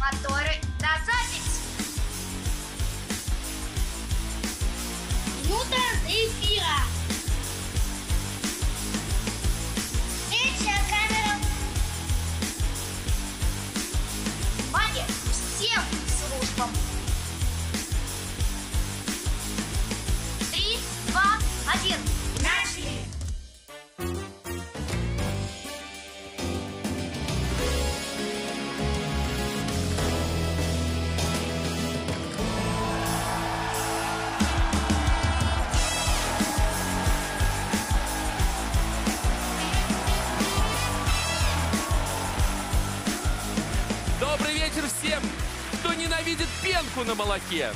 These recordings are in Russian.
Моторы на запись. Минута эфира. Встреча камерам. Внимание всем службам. 3, 2, 1. Начали. Всем, кто ненавидит пенку на молоке.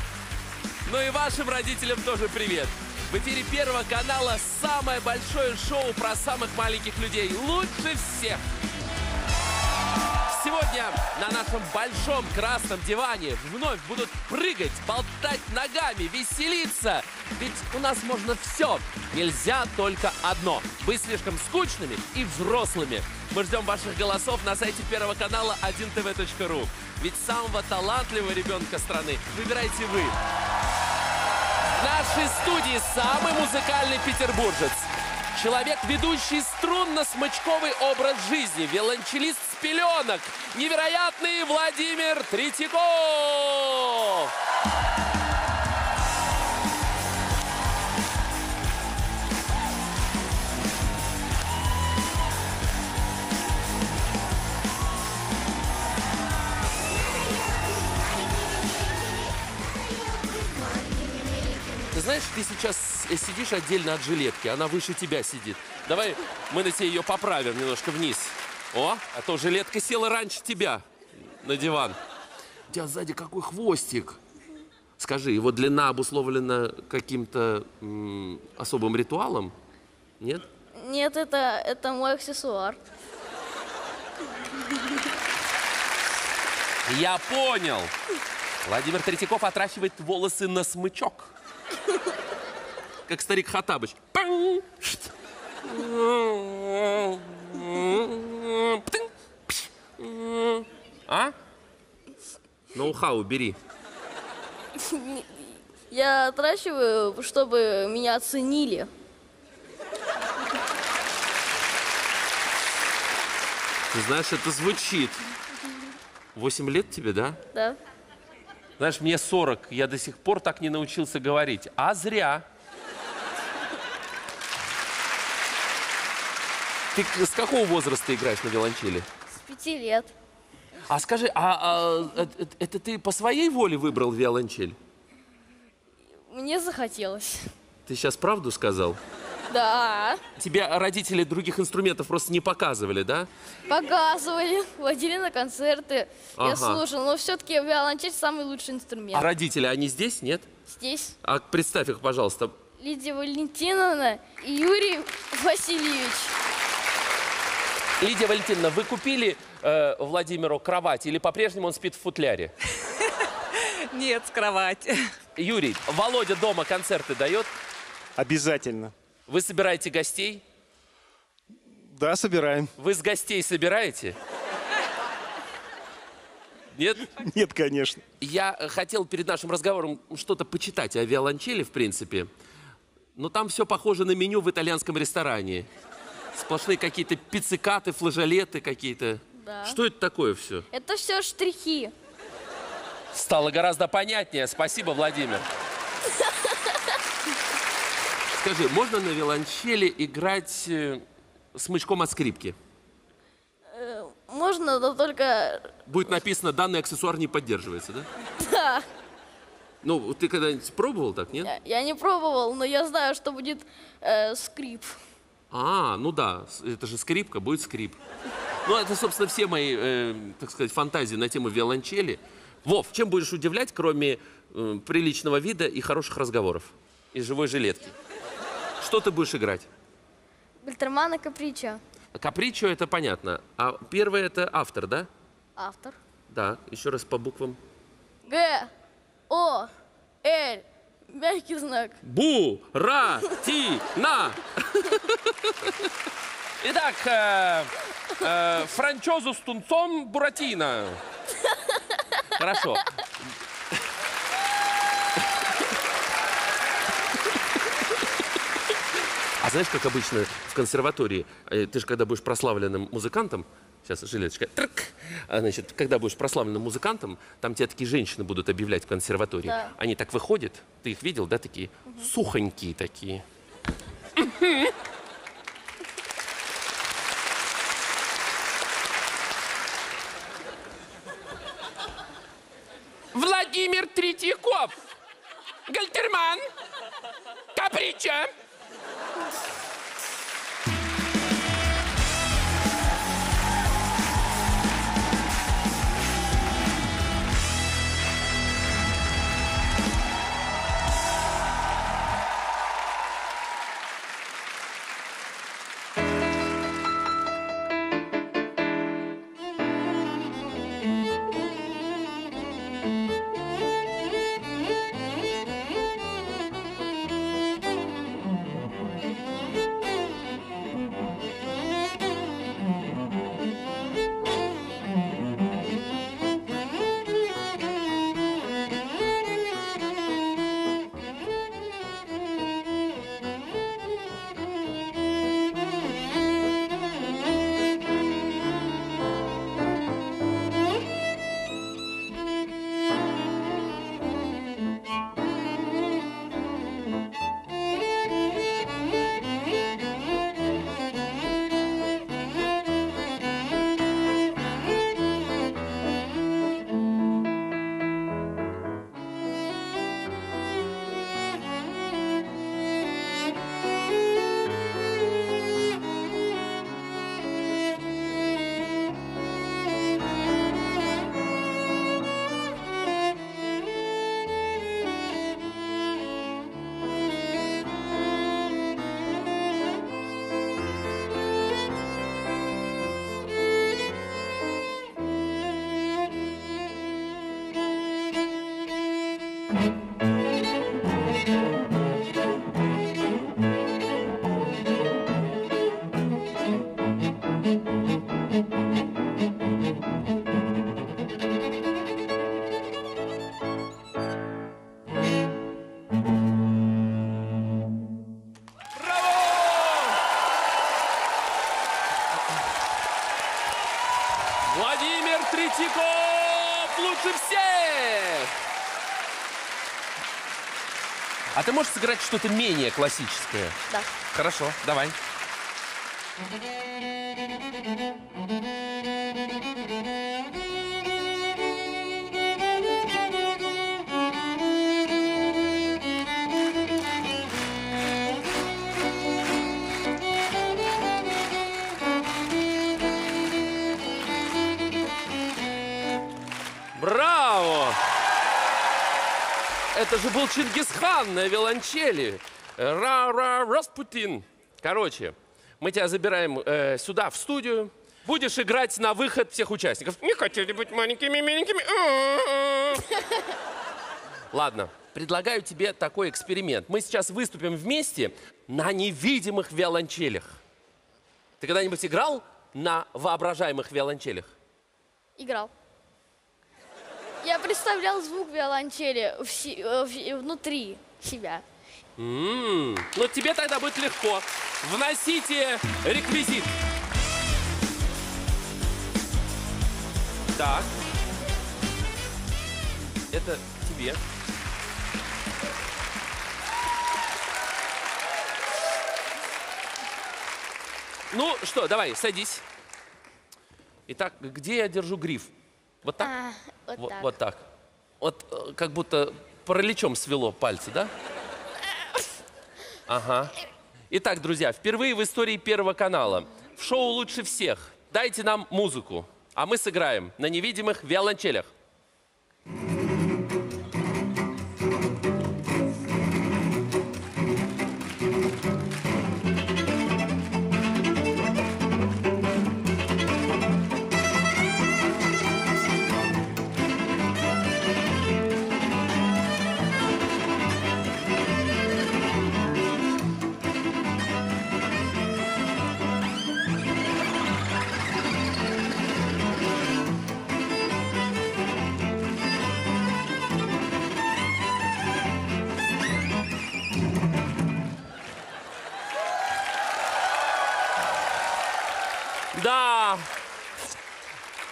Ну и вашим родителям тоже привет. В эфире Первого канала самое большое шоу про самых маленьких людей. Лучше всех. Сегодня на нашем большом красном диване вновь будут прыгать, болтать ногами, веселиться. Ведь у нас можно все. Нельзя только одно. Быть слишком скучными и взрослыми. Мы ждем ваших голосов на сайте Первого канала 1tv.ru. Ведь самого талантливого ребенка страны выбирайте вы. В нашей студии самый музыкальный петербуржец. Человек, ведущий струнно-смычковый образ жизни. Виолончелист с пеленок. Невероятный Владимир Третьяков. Знаешь, ты сейчас сидишь отдельно от жилетки, она выше тебя сидит. Давай мы на тебе ее поправим немножко вниз. О, а то жилетка села раньше тебя на диван. У тебя сзади какой хвостик. Скажи, его длина обусловлена каким-то особым ритуалом? Нет? Нет, это мой аксессуар. Я понял. Владимир Третьяков отращивает волосы на смычок. Как старик Хаттабыч. А? Ноу-хау бери. Я отращиваю, чтобы меня оценили. Ты знаешь, это звучит. 8 лет тебе, да? Да. Знаешь, мне 40, я до сих пор так не научился говорить. А зря. Ты с какого возраста играешь на виолончели? С 5 лет. А скажи, это ты по своей воле выбрал виолончель? Мне захотелось. Ты сейчас правду сказал? Да. Тебе родители других инструментов просто не показывали, да? Показывали, водили на концерты, ага. Я слушал, но все-таки виолончель самый лучший инструмент. А родители, они здесь, нет? Здесь. А представь их, пожалуйста. Лидия Валентиновна и Юрий Васильевич. Лидия Валентиновна, вы купили Владимиру кровать или по-прежнему он спит в футляре? Нет, кровать. Юрий, Володя дома концерты дает? Обязательно. Вы собираете гостей? Да, собираем. Вы с гостей собираете? Нет? Нет, конечно. Я хотел перед нашим разговором что-то почитать о виолончели, в принципе. Но там все похоже на меню в итальянском ресторане. Сплошные какие-то пиццикаты, флажолеты какие-то. Да. Что это такое все? Это все штрихи. Стало гораздо понятнее. Спасибо, Владимир. Скажи, можно на виолончели играть смычком от скрипки? Можно, но только... Будет написано, данный аксессуар не поддерживается, да? Да. Ну, ты когда-нибудь пробовал так, нет? Я не пробовал, но я знаю, что будет скрип. А, ну да, это же скрипка, будет скрип. Ну, это, собственно, все мои, так сказать, фантазии на тему виолончели. Вов, чем будешь удивлять, кроме приличного вида и хороших разговоров? И живой жилетки? Что ты будешь играть? Гальтермана Капричо. Капричо, это понятно. А первое это автор, да? Автор. Да, еще раз по буквам. Г, О, Л, мягкий знак. Бу, Ра, Ти, На. Итак, франчозу с тунцом Буратино. Хорошо. А знаешь, как обычно в консерватории, ты же когда будешь прославленным музыкантом, сейчас жилеточка, значит, когда будешь прославленным музыкантом, там тебя такие женщины будут объявлять в консерватории. Да. Они так выходят, ты их видел, да, такие сухонькие такие. Владимир Третьяков, Гальтерман, Каприча. А ты можешь сыграть что-то менее классическое? Да. Хорошо, давай. Это же был Чингисхан на виолончели. Ра-ра, Распутин. Короче, мы тебя забираем сюда, в студию. Будешь играть на выход всех участников. Не хотели быть маленькими-миленькими. Ладно, предлагаю тебе такой эксперимент. Мы сейчас выступим вместе на невидимых виолончелях. Ты когда-нибудь играл на воображаемых виолончелях? Играл. Я представлял звук виолончели внутри себя. Ну, тебе тогда будет легко. Вносите реквизит. Так. Это тебе. Ну что, давай, садись. Итак, где я держу гриф? Вот так? Вот так. Вот как будто параличом свело пальцы, да? Ага. Итак, друзья, впервые в истории Первого канала в шоу «Лучше всех» дайте нам музыку, а мы сыграем на невидимых виолончелях.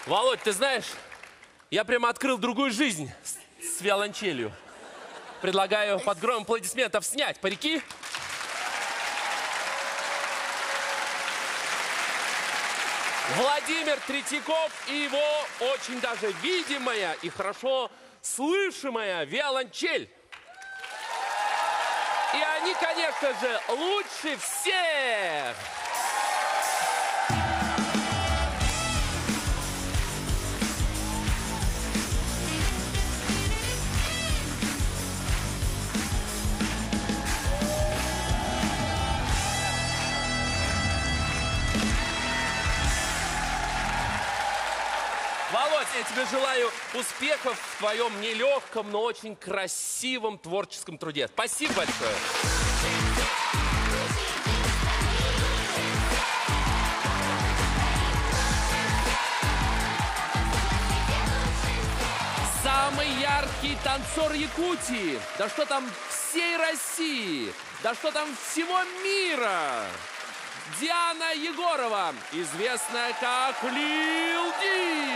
Володь, ты знаешь, я прямо открыл другую жизнь с виолончелью. Предлагаю под громом аплодисментов снять парики. Владимир Третьяков и его очень даже видимая и хорошо слышимая виолончель. И они, конечно же, лучше всех! Я тебе желаю успехов в твоем нелегком, но очень красивом творческом труде. Спасибо большое. Самый яркий танцор Якутии. Да что там всей России. Да что там всего мира. Диана Егорова, известная как Лил Ди.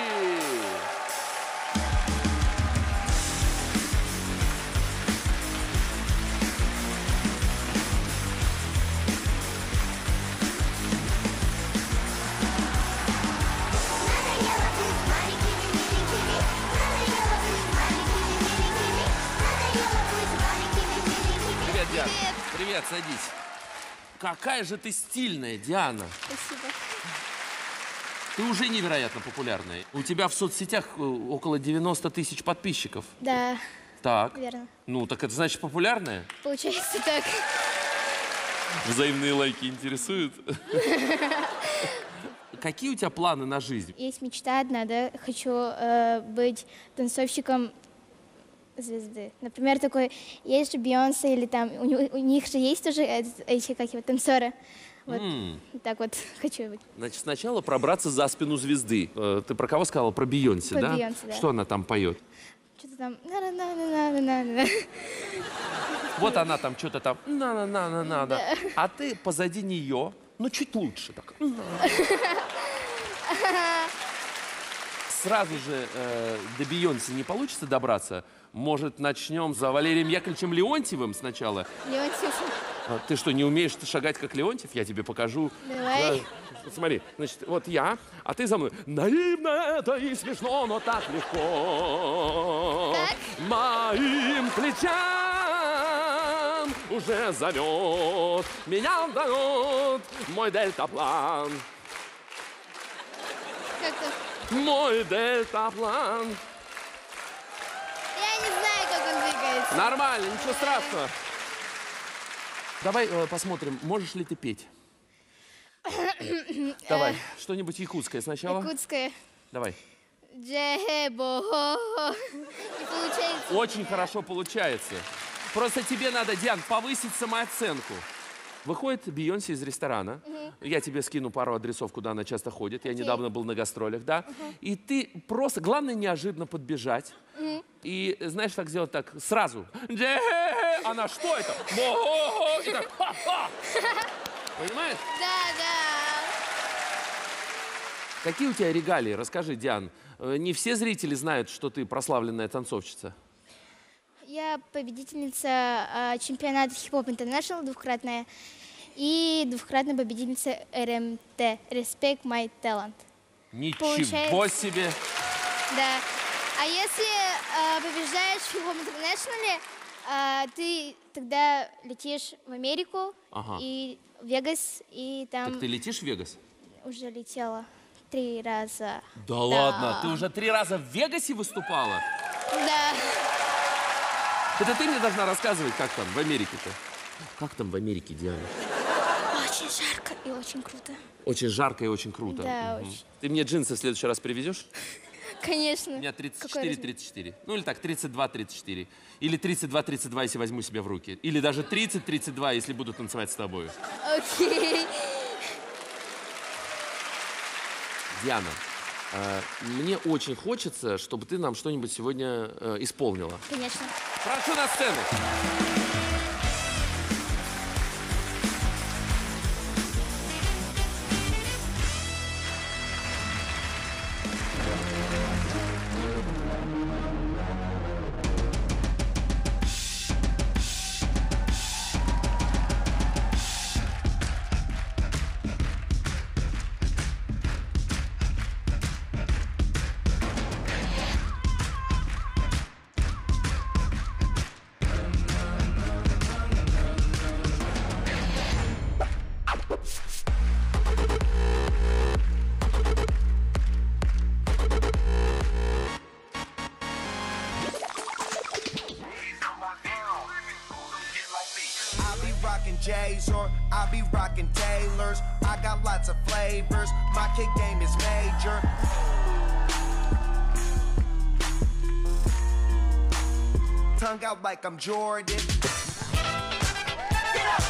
Привет, Диана. Привет, садись. Какая же ты стильная, Диана. Спасибо. Ты уже невероятно популярная. У тебя в соцсетях около 90 тысяч подписчиков. Да. Так. Верно. Ну, так это значит популярная? Получается так. Взаимные лайки интересуют. Какие у тебя планы на жизнь? Есть мечта одна, да. Хочу быть танцовщиком звезды. Например, такой, есть же Бейонсе, или там, у них же есть тоже эти, как его, танцоры. Вот так вот хочу быть. Значит, сначала пробраться за спину звезды. Ты про кого сказала? Про Бейонсе, да? Про Бейонсе, да. Что она там поет? Что-то там... Вот она там что-то там... на-на-на-на-на. А ты позади нее, ну, чуть лучше так. Сразу же до Бейонсе не получится добраться. Может, начнем за Валерием Яковлевичем Леонтьевым сначала? Леонтьев. А, ты что, не умеешь шагать, как Леонтьев? Я тебе покажу. Давай. Да. Смотри, значит, вот я, а ты за мной. Наивно это и смешно, но так легко. Так. Моим плечам уже зовет. Меня зовет мой дельтаплан. Как-то... Мой дельтаплан. Я не знаю, как он двигается. Нормально, ничего страшного. Давай посмотрим, можешь ли ты петь. Давай, что-нибудь якутское сначала. Якутское. Давай. Очень хорошо получается. Просто тебе надо, Диан, повысить самооценку. Выходит Бейонсе из ресторана. Я тебе скину пару адресов, куда она часто ходит. Я недавно был на гастролях, да. И ты просто, главное, неожиданно подбежать. И знаешь, так сделать так сразу. Она что это? Понимаешь? Да, да. Какие у тебя регалии? Расскажи, Диан. Не все зрители знают, что ты прославленная танцовщица. Я победительница чемпионата хип-хоп International, двукратная. И двукратная победительница РМТ. Respect my talent. Ничего себе! Да. А если побеждаешь в хип-хоп International, ты тогда летишь в Америку, ага, и в Вегас, и там... Так ты летишь в Вегас? Уже летела 3 раза. Да, да ладно? Ты уже 3 раза в Вегасе выступала? Да. Это ты мне должна рассказывать, как там в Америке-то. Как там в Америке, Диана? Очень жарко и очень круто. Очень жарко и очень круто. Да, очень. Ты мне джинсы в следующий раз привезешь? Конечно. У меня 34-34. Ну или так, 32-34. Или 32-32, если возьму себя в руки. Или даже 30-32, если буду танцевать с тобой. Окей. Диана. Мне очень хочется, чтобы ты нам что-нибудь сегодня исполнила. Конечно. Прошу на сцену. PJs or I be rocking Taylors. I got lots of flavors. My kick game is major. Tongue out like I'm Jordan. Get up.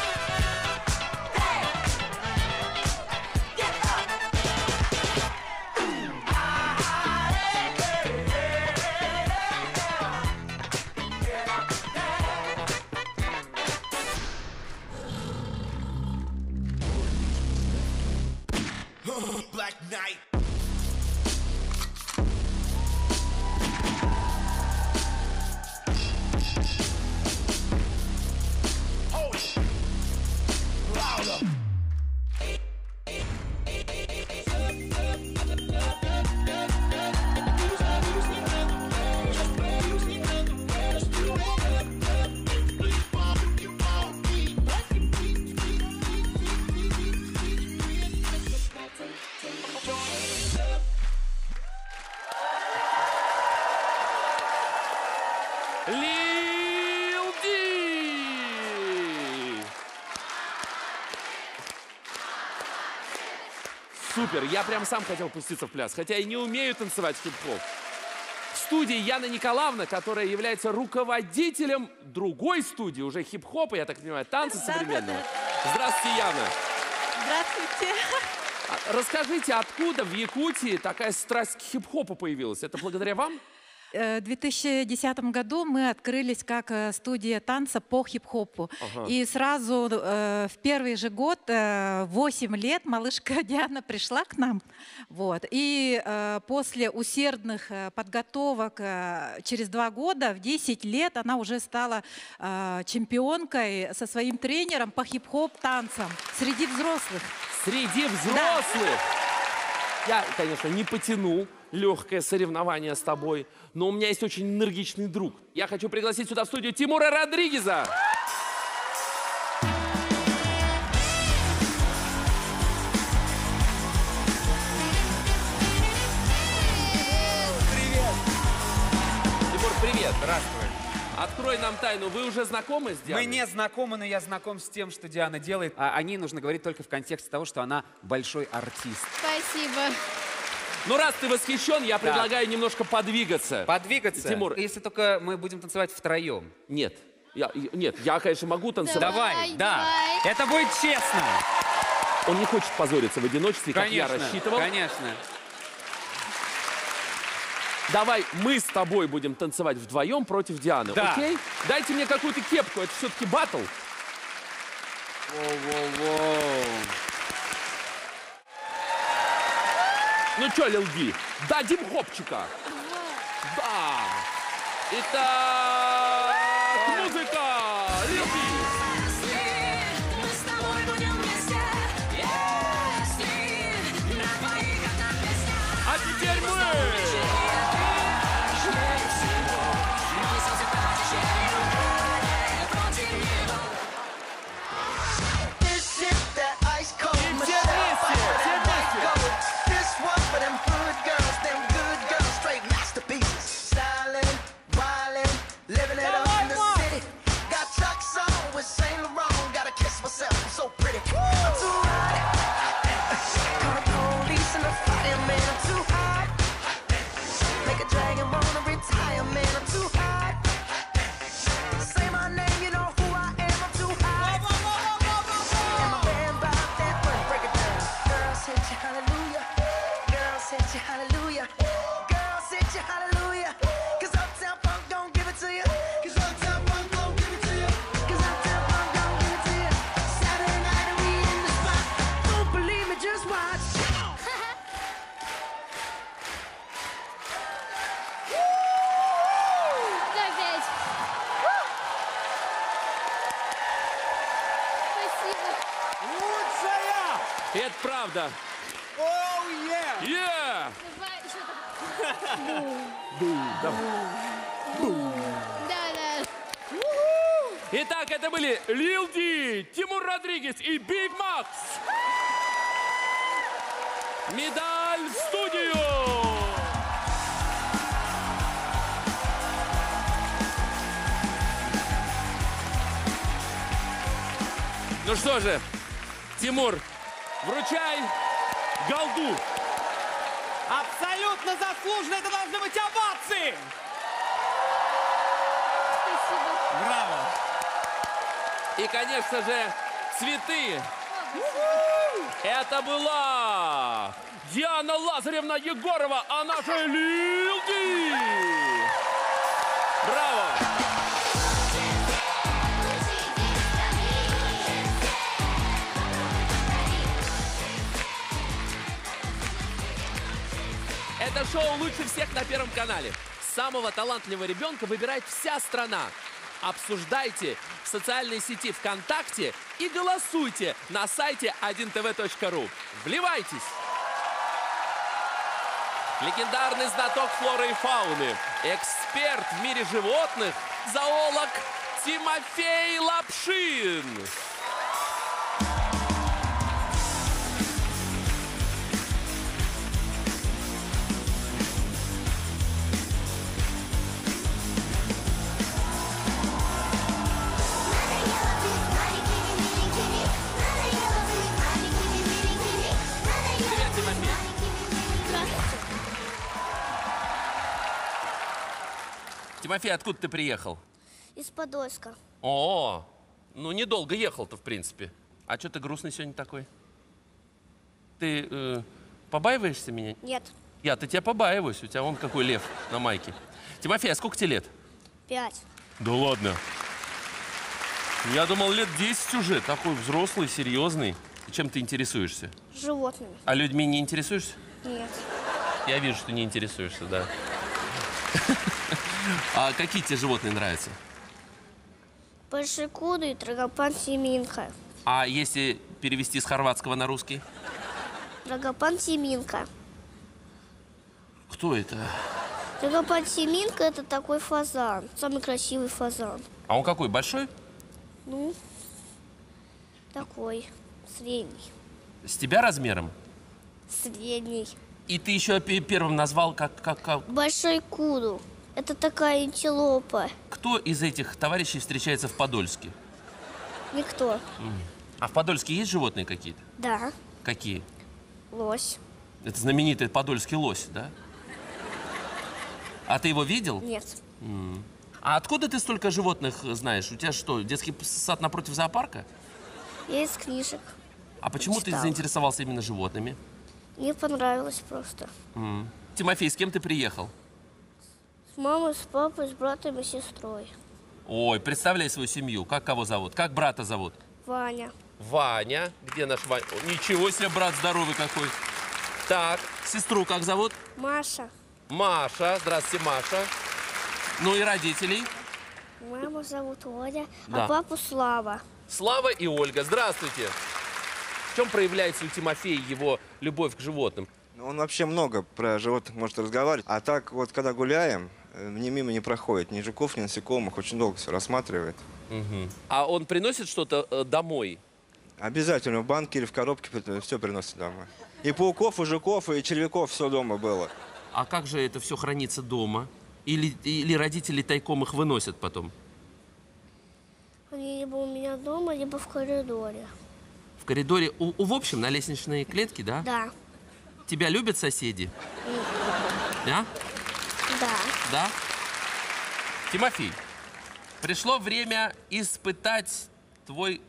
Лил Ди! Супер! Я прям сам хотел пуститься в пляс, хотя и не умею танцевать хип-хоп. В студии Яна Николаевна, которая является руководителем другой студии, уже хип-хопа, я так понимаю, танца современного. Здравствуйте, Яна! Здравствуйте! Расскажите, откуда в Якутии такая страсть к хип-хопу появилась? Это благодаря вам? В 2010 году мы открылись как студия танца по хип-хопу. Ага. И сразу в первый же год, 8 лет, малышка Диана пришла к нам. Вот. И после усердных подготовок через 2 года, в 10 лет, она уже стала чемпионкой со своим тренером по хип-хоп танцам среди взрослых. Среди взрослых! Да. Я, конечно, не потянул. Легкое соревнование с тобой. Но у меня есть очень энергичный друг. Я хочу пригласить сюда в студию Тимура Родригеза. Привет. Тимур, привет. Здравствуй. Открой нам тайну. Вы уже знакомы с Дианой? Мы не знакомы, но я знаком с тем, что Диана делает. О ней нужно говорить только в контексте того, что она большой артист. Спасибо. Ну, раз ты восхищен, я предлагаю немножко подвигаться. Подвигаться? Тимур. Если только мы будем танцевать втроем. Нет. Я, конечно, могу танцевать. Давай. Это будет честно. Он не хочет позориться в одиночестве, конечно, как я рассчитывал. Конечно. Давай мы с тобой будем танцевать вдвоем против Дианы, окей? Дайте мне какую-то кепку, это все-таки баттл. Воу-воу-воу. Ну чё, Лил Ди, дадим хопчика. Да. Итак, музыка, Лил Ди. Мы с тобой будем вместе, если на твоих одна песня. А теперь мы. Это правда. Оу, yeah! Давай еще так. Бум. Бум. Да. Итак, это были Лил Ди, Тимур Родригез и Биг Макс. Медаль в студию! Ну что же, Тимур, вручай голду. Абсолютно заслуженно, это должны быть овации. Спасибо. Браво. И, конечно же, цветы. Это была Диана Лазаревна Егорова, она же Лил Ди. Браво. Это шоу «Лучше всех» на Первом канале. Самого талантливого ребенка выбирает вся страна. Обсуждайте в социальной сети ВКонтакте и голосуйте на сайте 1tv.ru. Вливайтесь! Легендарный знаток флоры и фауны, эксперт в мире животных, зоолог Тимофей Лапшин. Тимофей, откуда ты приехал? Из Подольска. О, ну недолго ехал-то, в принципе. А что ты грустный сегодня такой? Ты побаиваешься меня? Нет. Я-то тебя побаиваюсь. У тебя вон какой лев на майке. Тимофей, а сколько тебе лет? 5. Да ладно. Я думал, лет 10 уже. Такой взрослый, серьезный. И чем ты интересуешься? Животными. А людьми не интересуешься? Нет. Я вижу, что не интересуешься, да. А какие тебе животные нравятся? Большекуды и драгопан Семинка. А если перевести с хорватского на русский? Драгопан Семинка. Кто это? Драгопан Семинка — это такой фазан, самый красивый фазан. А он какой, большой? Ну, такой, средний. С тебя размером? Средний. И ты еще первым назвал как? Большекуду. Это такая антилопа. Кто из этих товарищей встречается в Подольске? Никто. А в Подольске есть животные какие-то? Да. Какие? Лось. Это знаменитый подольский лось, да? А ты его видел? Нет. А откуда ты столько животных знаешь? У тебя что, детский сад напротив зоопарка? Я из книжек. А почему ты заинтересовался именно животными? Мне понравилось просто. Тимофей, с кем ты приехал? С мамой, с папой, с братом и сестрой. Ой, представляй свою семью. Как кого зовут? Как брата зовут? Ваня. Ваня. Где наш Ваня? О, ничего себе, брат здоровый какой. Так, сестру как зовут? Маша. Маша. Здравствуйте, Маша. Ну и родителей? Маму зовут Оля, да. А папу Слава. Слава и Ольга. Здравствуйте. В чем проявляется у Тимофея его любовь к животным? Он вообще много про животных может разговаривать. А так вот, когда гуляем, ни мимо не проходит, ни жуков, ни насекомых, очень долго все рассматривает. Угу. А он приносит что-то домой? Обязательно, в банке или в коробке все приносит домой. И пауков, и жуков, и червяков все дома было. А как же это все хранится дома? Или родители тайком их выносят потом? Они либо у меня дома, либо в коридоре. В коридоре, в общем, на лестничной клетке, да? Да. Тебя любят соседи? Да. Да? Да. Тимофей, пришло время испытать твой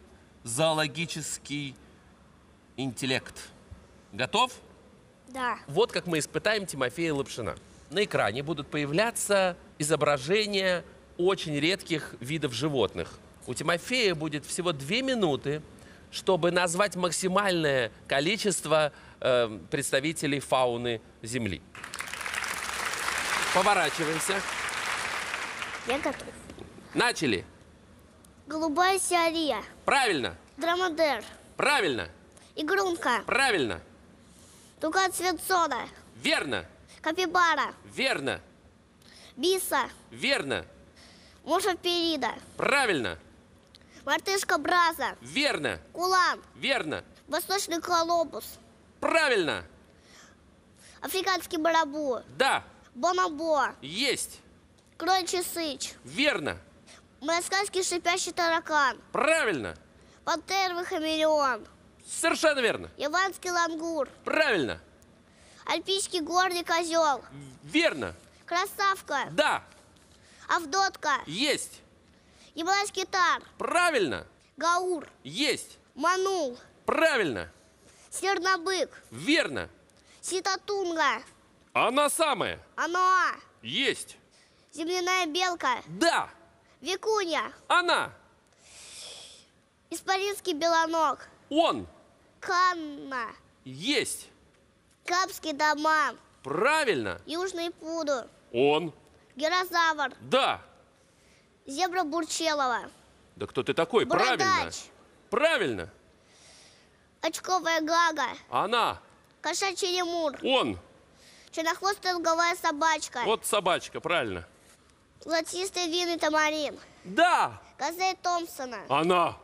зоологический интеллект. Готов? Да. Вот как мы испытаем Тимофея Лапшина. На экране будут появляться изображения очень редких видов животных. У Тимофея будет всего 2 минуты, чтобы назвать максимальное количество представителей фауны Земли. Поворачиваемся. Я готов. Начали. Голубая сиария. Правильно. Дромадер. Правильно. Игрунка. Правильно. Тугоцветсона. Верно. Капибара. Верно. Биса. Верно. Мушаперида. Правильно. Мартышка-браза. Верно. Кулан. Верно. Восточный колобус. Правильно. Африканский барабу. Да. Бонобо. Есть. Кроличий сыч. Верно. Мадагаскарский шипящий таракан. Правильно. Пантеровый хамелеон. Совершенно верно. Яванский лангур. Правильно. Альпийский горный козел. Верно. Красавка. Да. Авдотка. Есть. Ямайский тар. Правильно. Гаур. Есть. Манул. Правильно. Сернобык. Верно. Ситатунга. Она самая. Она. Есть. Земляная белка. Да. Викуня. Она. Исполинский белоног. Он. Канна. Есть. Капский доман. Правильно. Южный пуду. Он. Гирозавр. Да. Зебра Бурчелова. Да кто ты такой? Бородач. Правильно. Правильно. Очковая гага. Она. Кошачий лемур. Он. Чернохвостая луговая собачка. Вот собачка, правильно. Золотистый винный тамарин. Да. Газель Томпсона. Она.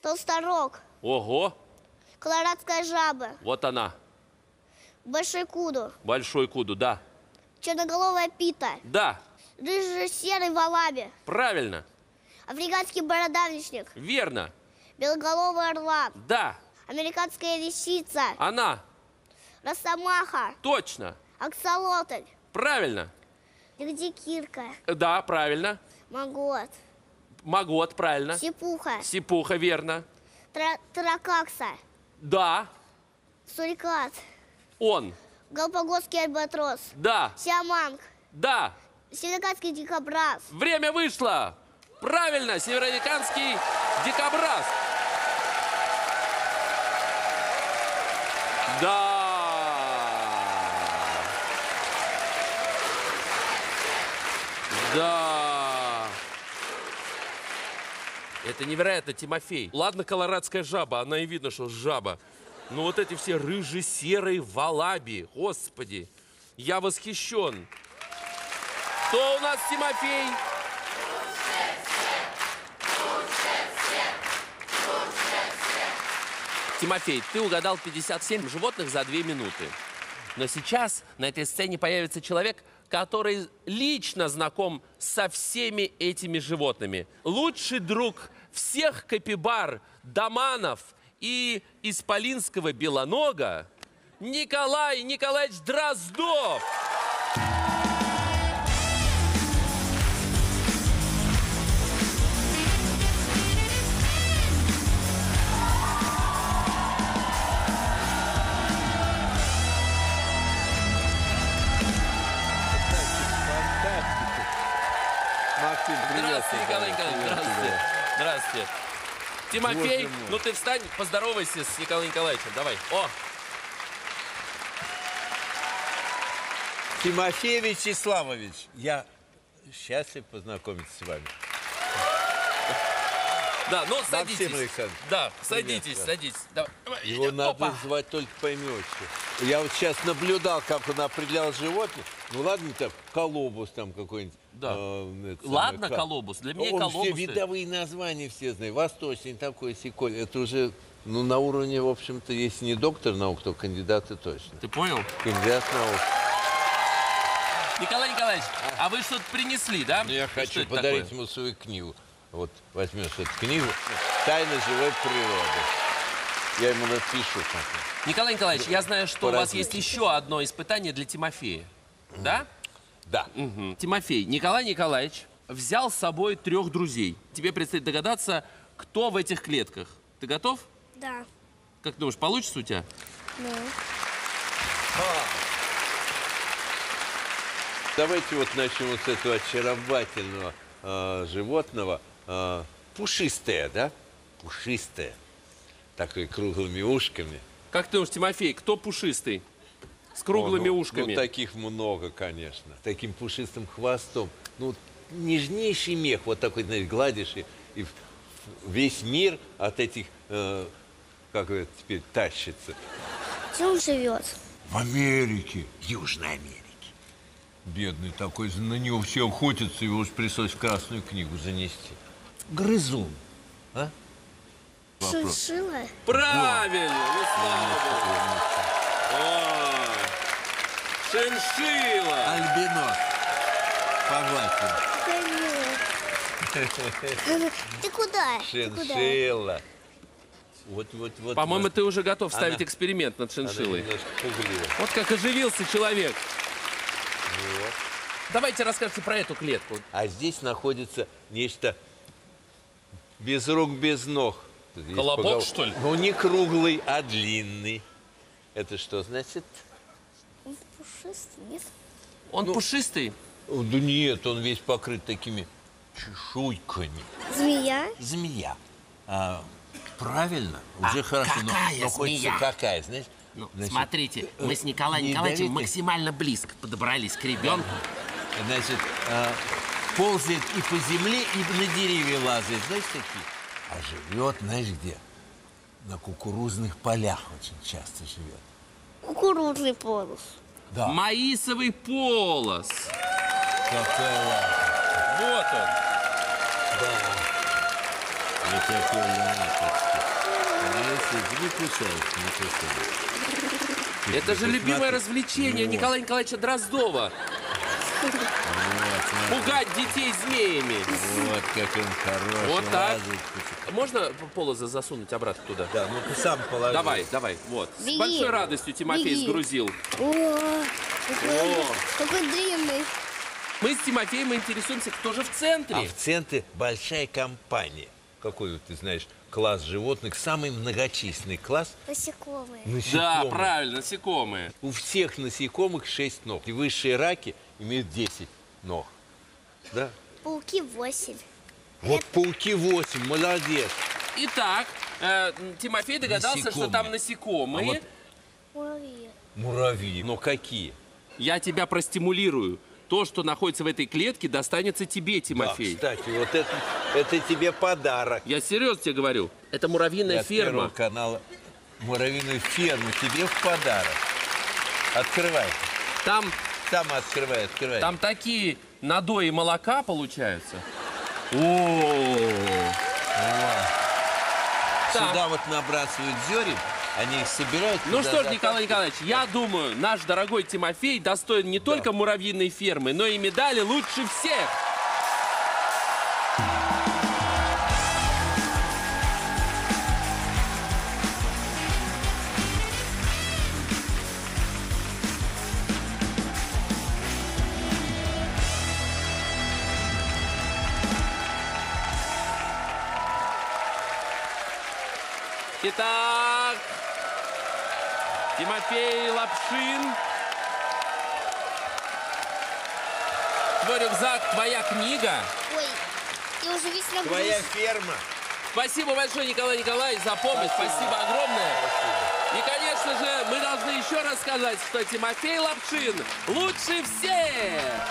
Толсторог. Ого. Колорадская жаба. Вот она. Большой куду. Большой куду, да. Черноголовая пита. Да. Рыжий-серый валаби. Правильно. Африканский бородавничник. Верно. Белоголовый орла. Да. Американская лисица. Она. Росомаха. Точно. Аксолотль. Правильно. Гдикирка. Да, правильно. Магот. Магот, правильно. Сипуха. Сипуха, верно. Таракакса. Да. Сурикат. Он. Галапагосский альбатрос. Да. Сиаманг. Да. Североамериканский дикобраз. Время вышло. Правильно, североамериканский дикобраз. Да. Да. Это невероятно, Тимофей. Ладно, колорадская жаба, она и видно, что жаба. Но вот эти все рыжие-серые валаби, господи, я восхищен. Кто у нас, Тимофей? Лучше всех! Лучше всех! Лучше всех! Тимофей, ты угадал 57 животных за 2 минуты. Но сейчас на этой сцене появится человек, который лично знаком со всеми этими животными. Лучший друг всех капибар, доманов и исполинского белонога Николай Николаевич Дроздов. Здравствуйте, Николай Николаевич, здравствуйте. Здравствуйте. Тимофей, ну ты встань, поздоровайся с Николаем Николаевичем, давай. О! Тимофей Вячеславович, я счастлив познакомиться с вами. Да, ну садитесь. Да, садитесь, садитесь. Давай. Его надо звать только по имени отчеству. Я вот сейчас наблюдал, как он определял животных. Ну ладно, там колобус там какой-нибудь. Да. Ладно, колобус. Для меня колобус. Все видовые названия все знают. Восточный такой, сиколь. Это уже ну, на уровне, в общем-то, если не доктор наук, то кандидаты точно. Ты понял? Кандидат наук. Николай Николаевич, а вы что-то принесли, да? Я хочу подарить ему свою книгу. Вот возьмешь эту книгу «Тайна живой природы». Я ему напишу. Николай Николаевич, я знаю, что у вас есть еще одно испытание для Тимофея. Да? Да. Угу. Тимофей, Николай Николаевич взял с собой 3 друзей. Тебе предстоит догадаться, кто в этих клетках. Ты готов? Да. Как думаешь, получится у тебя? Да. Давайте вот начнем вот с этого очаровательного животного. Пушистое, да? Пушистое. Такой круглыми ушками. Как ты думаешь, Тимофей, кто пушистый? С круглыми ушками. Ну, таких много, конечно. Таким пушистым хвостом. Ну, нежнейший мех. Вот такой, знаешь, гладишь. И весь мир от этих, как это теперь, тащится. Где он живет? В Америке. В Южной Америке. Бедный такой. На него все охотятся. Его уж пришлось в Красную книгу занести. Грызун. А? Шиншилла? Правильно! Ну, слава богу. Шиншилла! Альбинос. Повадки. Ты куда? Шиншилла. Вот, по-моему, вот. Ты уже готов ставить эксперимент над шиншиллой. Вот как оживился человек. Вот. Давайте расскажите про эту клетку. А здесь находится нечто без рук, без ног. Здесь колобок, что ли? Ну, не круглый, а длинный. Это что значит? Он пушистый, нет? Он пушистый? Да нет, он весь покрыт такими чешуйками. Змея? Змея. Правильно, уже хорошо, но хочется какая, знаешь? Ну, значит, смотрите, мы с Николаем Николаевичем максимально близко подобрались к ребенку. Значит, ползает и по земле, и на деревья лазает, знаешь, такие. А живет, знаешь, где? На кукурузных полях очень часто живет. Кукурузный полос. Да. Маисовый полос. Какая лапочка. Вот он. Да. Никакой лапочки. Маисовый, не кусается, не кусается. Это же любимое развлечение Николая Николаевича Дроздова. Вот, пугать детей змеями. Вот как он хороший. Вот так. Можно полоза засунуть обратно туда? Да, ну ты сам положи. Давай, давай. Вот. Беги. С большой радостью Тимофей сгрузил. О, какой длинный. Мы с Тимофеем интересуемся, кто же в центре. А в центре большая компания. Какой, ты знаешь, класс животных, самый многочисленный класс. Насекомые. Да, правильно, насекомые. У всех насекомых 6 ног. И высшие раки имеют 10 ног. Да? Пауки 8. Вот пауки 8, молодец. Итак, Тимофей догадался, что там насекомые. А вот... Муравьи. Муравьи. Но какие? Я тебя простимулирую. То, что находится в этой клетке, достанется тебе, Тимофей. Да, кстати, вот это тебе подарок. Я серьезно тебе говорю. Это муравьиная ферма. Первого канала муравьиную ферму тебе в подарок. Открывай. Там открывай, открывай. Там такие надои и молока получаются. О-о-о. Сюда вот набрасывают зерен. Они их собирают. Ну что ж, Николай Николаевич, я думаю, наш дорогой Тимофей достоин не только муравьиной фермы, но и медали «Лучше всех». Итак, Тимофей Лапшин, твой рюкзак, твоя книга. Ой, я уже весь нагрузка. Твоя ферма. Спасибо большое, Николай Николаевич, за помощь. Спасибо огромное. Спасибо. И, конечно же, мы должны еще раз сказать, что Тимофей Лапшин лучше всех.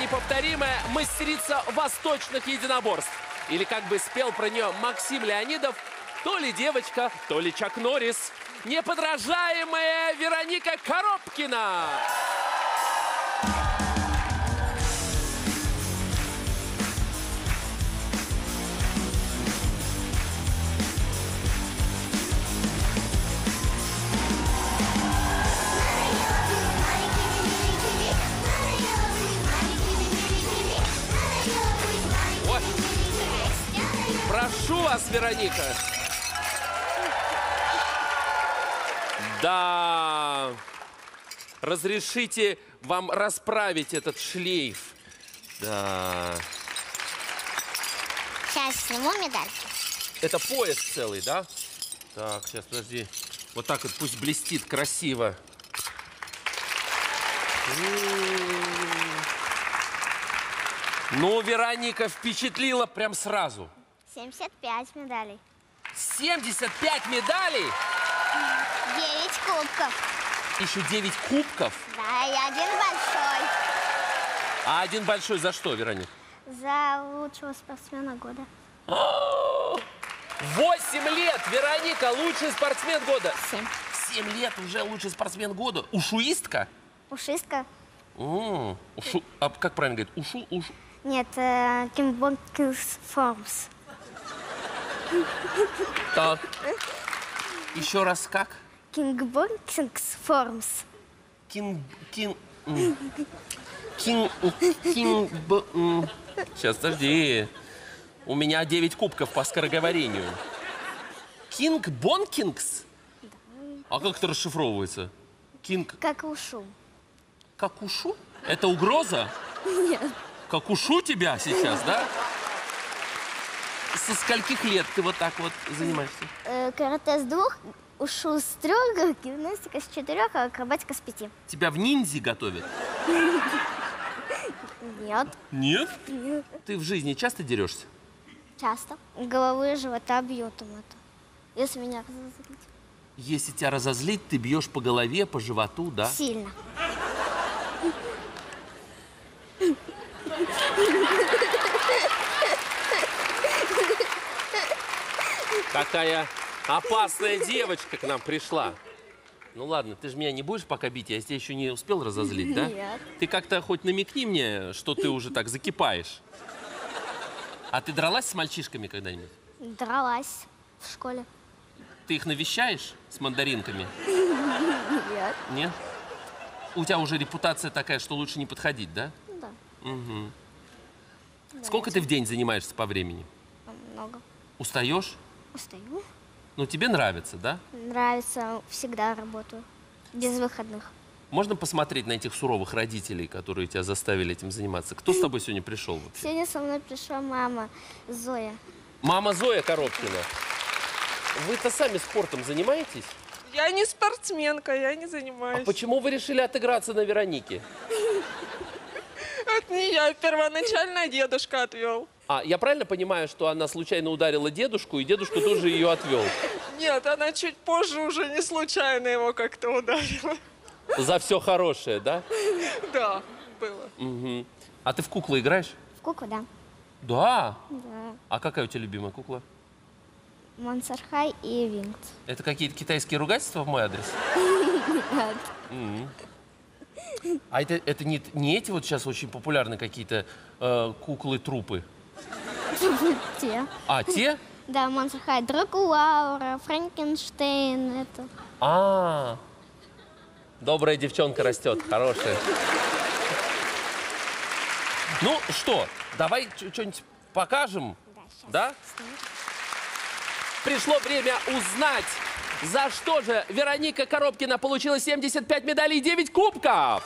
Неповторимая мастерица восточных единоборств. Или как бы спел про нее Максим Леонидов, то ли девочка, то ли Чак Норрис. Неподражаемая Вероника Коробкина. Прошу вас, Вероника. Да. Разрешите вам расправить этот шлейф. Да. Сейчас сниму медаль. Это пояс целый, да? Так, сейчас, подожди. Вот так вот пусть блестит красиво. Ну, Вероника впечатлила прям сразу. 75 медалей. 75 медалей? 9 кубков. Еще 9 кубков? Да, и один большой. А один большой за что, Вероника? За лучшего спортсмена года. 8 лет, Вероника, лучший спортсмен года. 7. 7 лет уже лучший спортсмен года. Ушуистка? Ушистка. Ушу, а как правильно говорит? Ушу, ушу? Нет, Кимбон Килс Фармс. Еще раз как? Кингбон Кингс Фармс. Сейчас, подожди. У меня 9 кубков по скороговорению. Кинг-бон-кингс? Да. А как это расшифровывается? Кинг... Как ушу. Как ушу? Это угроза? Нет. Как ушу тебя сейчас, да? Со скольких лет ты вот так вот занимаешься? Карате с 2, ушу с 3, гимнастика с 4, а акробатика с 5. Тебя в ниндзя готовят? Нет. Нет? Нет. Ты в жизни часто дерешься? Часто. Головы и живота бьют им это. Если меня разозлить. Если тебя разозлить, ты бьешь по голове, по животу, да? Сильно. Какая опасная девочка к нам пришла. Ну ладно, ты же меня не будешь пока бить, я тебя еще не успел разозлить, да? Нет. Ты как-то хоть намекни мне, что ты уже так закипаешь. А ты дралась с мальчишками когда-нибудь? Дралась в школе. Ты их навещаешь с мандаринками? Нет. Нет? У тебя уже репутация такая, что лучше не подходить, да? Да. Угу. Да. Сколько ты в день занимаешься по времени? Много. Устаешь? Устаю. Ну, тебе нравится, да? Нравится. Всегда работаю. Без выходных. Можно посмотреть на этих суровых родителей, которые тебя заставили этим заниматься? Кто с тобой сегодня пришел вообще? Сегодня со мной пришла мама Зоя. Мама Зоя Коробкина. Вы-то сами спортом занимаетесь? Я не спортсменка, я не занимаюсь. А почему вы решили отыграться на Веронике? От нее первоначально дедушка отвел. А, я правильно понимаю, что она случайно ударила дедушку, и дедушка тоже ее отвел? Нет, она чуть позже уже не случайно его как-то ударила. За все хорошее, да? Да, было. Угу. А ты в куклы играешь? В куклу, да. Да? Да. А какая у тебя любимая кукла? Монстер Хай и Вингс. Это какие-то китайские ругательства в мой адрес? Нет. А это не эти вот сейчас очень популярные какие-то куклы-трупы? Те. А, те? Да, Монстер Хай, Дракулаура, Франкенштейн, это. А, добрая девчонка растет, хорошая. Ну что, давай что-нибудь покажем, да? Пришло время узнать, за что же Вероника Коробкина получила 75 медалей и 9 кубков.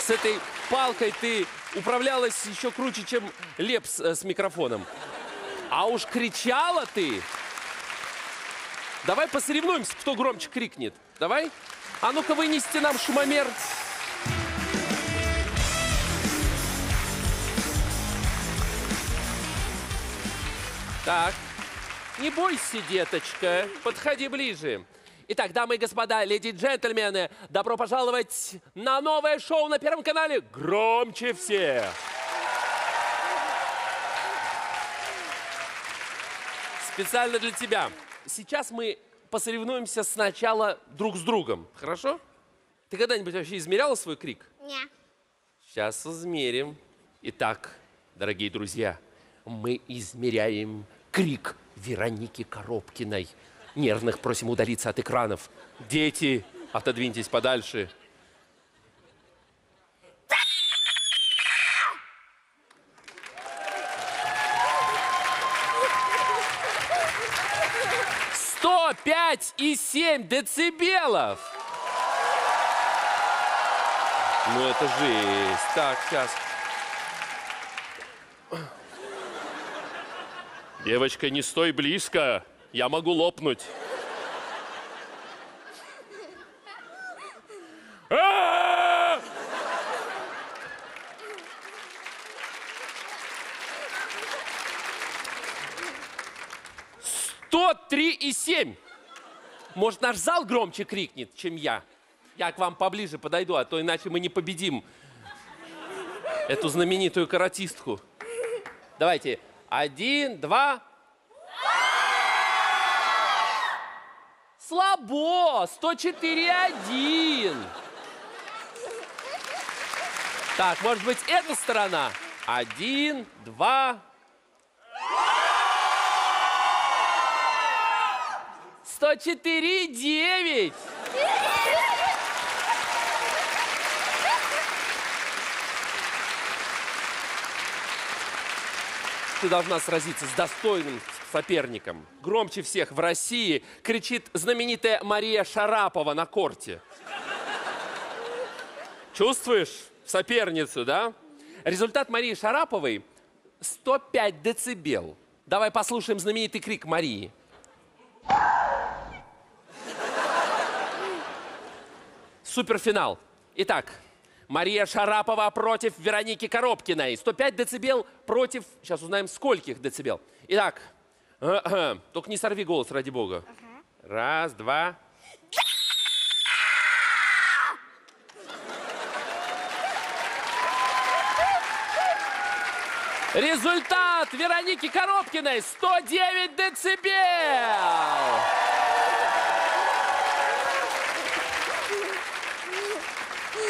С этой палкой ты управлялась еще круче, чем Лепс с микрофоном. А уж кричала ты. Давай посоревнуемся, кто громче крикнет. Давай. А ну-ка вынести нам шумомер. Так. Не бойся, деточка. Подходи ближе. Итак, дамы и господа, леди и джентльмены, добро пожаловать на новое шоу на Первом канале «Громче всех». Специально для тебя. Сейчас мы посоревнуемся сначала друг с другом, хорошо? Ты когда-нибудь вообще измеряла свой крик? Нет. Сейчас измерим. Итак, дорогие друзья, мы измеряем крик Вероники Коробкиной. Нервных просим удалиться от экранов. Дети, отодвиньтесь подальше. Сто 5,7 децибелов! Ну это жесть. Так, сейчас. Девочка, не стой близко. Я могу лопнуть. Сто 3,7. Может, наш зал громче крикнет, чем я? Я к вам поближе подойду, а то иначе мы не победим эту знаменитую каратистку. Давайте. 1, 2... Слабо! 104,1. Так, может быть, эта сторона? 1, 2... 104,9. Ты должна сразиться с достойным соперником. Громче всех в России кричит знаменитая Мария Шарапова на корте. Чувствуешь соперницу, да? Результат Марии Шараповой 105 децибел. Давай послушаем знаменитый крик Марии. Суперфинал. Итак, Мария Шарапова против Вероники Коробкиной. 105 децибел против... Сейчас узнаем, скольких децибел. Итак... Только не сорви голос, ради бога. Раз, два. Результат Вероники Коробкиной 109 децибел.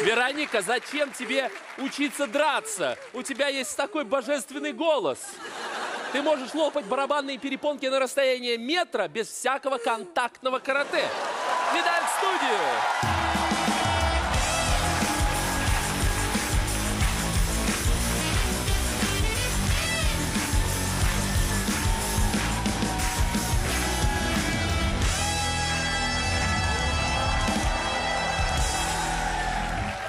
Вероника, зачем тебе учиться драться? У тебя есть такой божественный голос. Ты можешь лопать барабанные перепонки на расстоянии метра без всякого контактного карате. Медаль в студию.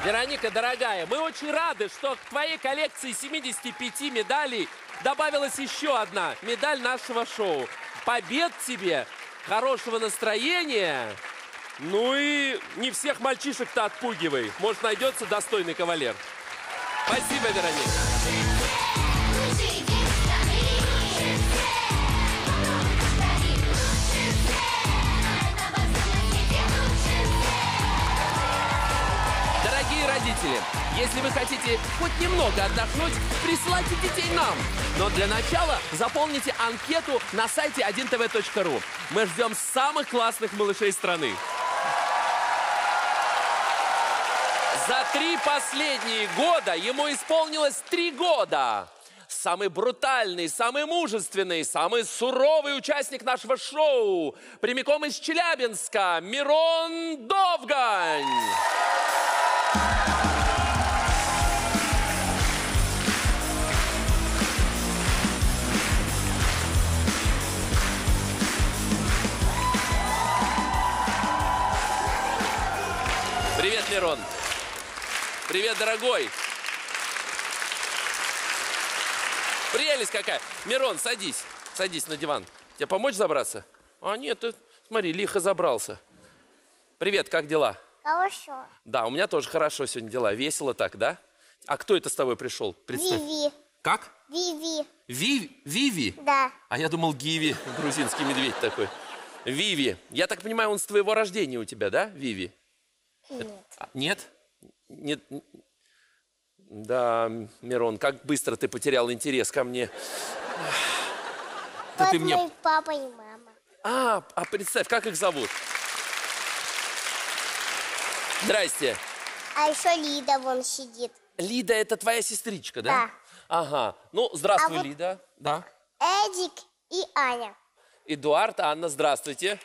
Вероника, дорогая, мы очень рады, что к твоей коллекции 75 медалей добавилась еще одна медаль нашего шоу. Побед тебе, хорошего настроения. Ну и не всех мальчишек-то отпугивай. Может, найдется достойный кавалер. Спасибо, Вероника. Если вы хотите хоть немного отдохнуть, присылайте детей нам. Но для начала заполните анкету на сайте 1tv.ru. Мы ждем самых классных малышей страны. За 3 последние года ему исполнилось 3 года. Самый брутальный, самый мужественный, самый суровый участник нашего шоу. Прямиком из Челябинска Мирон Довгань. Привет, Мирон. Привет, дорогой. Прелесть какая. Мирон, садись. Садись на диван. Тебе помочь забраться? А, нет, ты, смотри, лихо забрался. Привет, как дела? Хорошо. Да, у меня тоже хорошо сегодня дела. Весело так, да? А кто это с тобой пришел? Представь. Виви. Как? Виви. Виви? Да. А я думал, гиви, грузинский медведь такой. Виви. Я так понимаю, он с твоего рождения у тебя, да, Виви? Нет. А, нет? Нет? Да, Мирон, как быстро ты потерял интерес ко мне. Вот ты мне... папа и мама. А представь, как их зовут? Здрасте. А еще Лида вон сидит. Лида, это твоя сестричка, да? Да. Ага. Ну, здравствуй, а Лида. Вот да. Эдик и Аня. Эдуард, Анна, здравствуйте.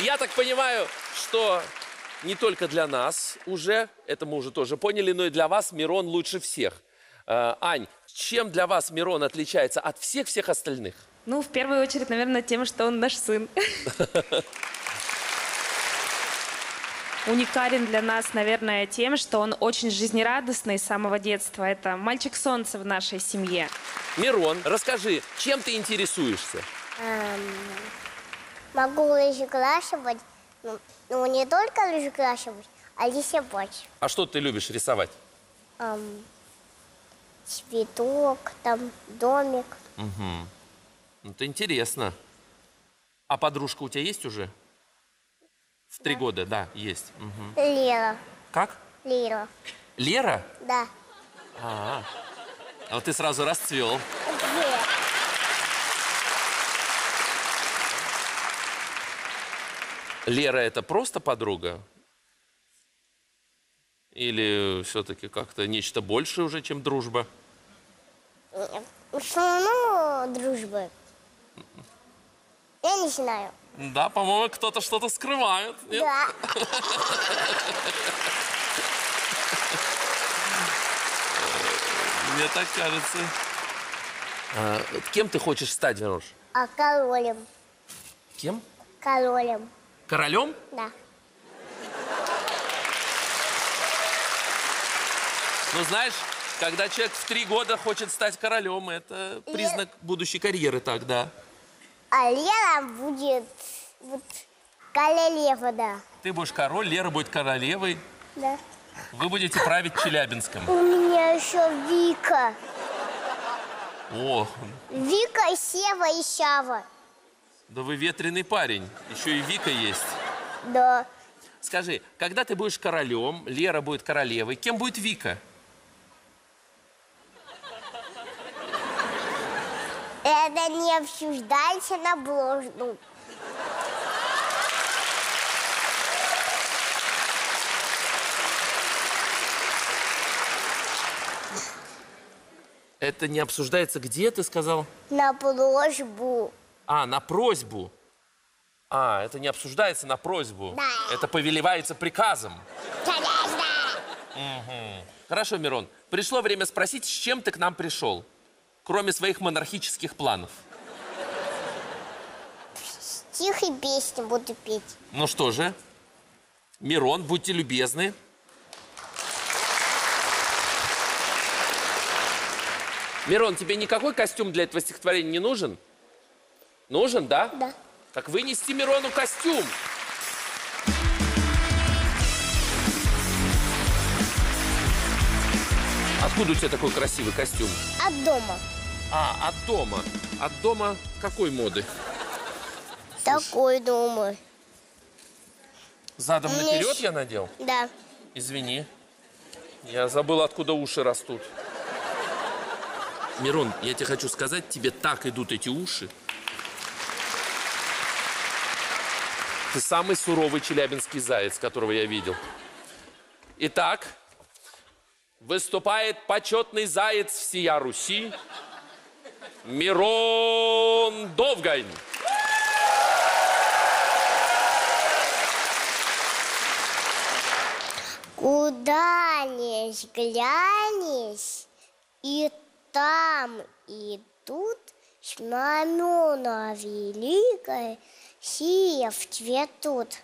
Я так понимаю, что не только для нас уже, это мы уже тоже поняли, но и для вас Мирон лучше всех. Ань, чем для вас Мирон отличается от всех-всех остальных? Ну, в первую очередь, наверное, тем, что он наш сын. Уникален для нас, наверное, тем, что он очень жизнерадостный с самого детства. Это мальчик солнца в нашей семье. Мирон, расскажи, чем ты интересуешься? Могу лыжекрашивать, ну не только лыжекрашивать, а рисовать. А что ты любишь рисовать? Цветок, там домик. Угу. Это интересно. А подружка у тебя есть уже? В 3 года, да, есть. Угу. Лера. Как? Лера. Лера? Да. А вот ты сразу расцвел. Где? Лера, это просто подруга? Или все-таки как-то нечто большее уже, чем дружба? В основном дружба. Я не знаю. Да, по-моему, кто-то что-то скрывает. Нет? Да. Мне так кажется. А кем ты хочешь стать, Верош? Королем. Кем? Королем. Королем? Да. Ну, знаешь, когда человек в 3 года хочет стать королем, это признак будущей карьеры тогда. А Лера будет королева, да. Ты будешь король, Лера будет королевой. Да. Вы будете править Челябинском. У меня еще Вика. О. Вика, Сева и Сява. Да вы ветреный парень. Еще и Вика есть. Да. Скажи, когда ты будешь королем, Лера будет королевой, кем будет Вика? Это не обсуждайте на блошну. Это не обсуждается где, ты сказал? На просьбу. А, на просьбу. А, это не обсуждается на просьбу. Да. Это повелевается приказом. Конечно. Угу. Хорошо, Мирон. Пришло время спросить, с чем ты к нам пришел? Кроме своих монархических планов. Стих и песни буду петь. Ну что же, Мирон, будьте любезны. Мирон, тебе никакой костюм для этого стихотворения не нужен? Нужен, да? Да. Так вынести Мирону костюм. Откуда у тебя такой красивый костюм? От дома. А, от дома. От дома какой моды? Такой дома. Задом наперед я надел? Да. Извини. Я забыл, откуда уши растут. Мирон, я тебе хочу сказать, тебе так идут эти уши. Ты самый суровый челябинский заяц, которого я видел. Итак... Выступает почетный заяц всея Руси Мирон Довгань. Куда ни глянешь, и там, и тут знамена великой сие в цветут.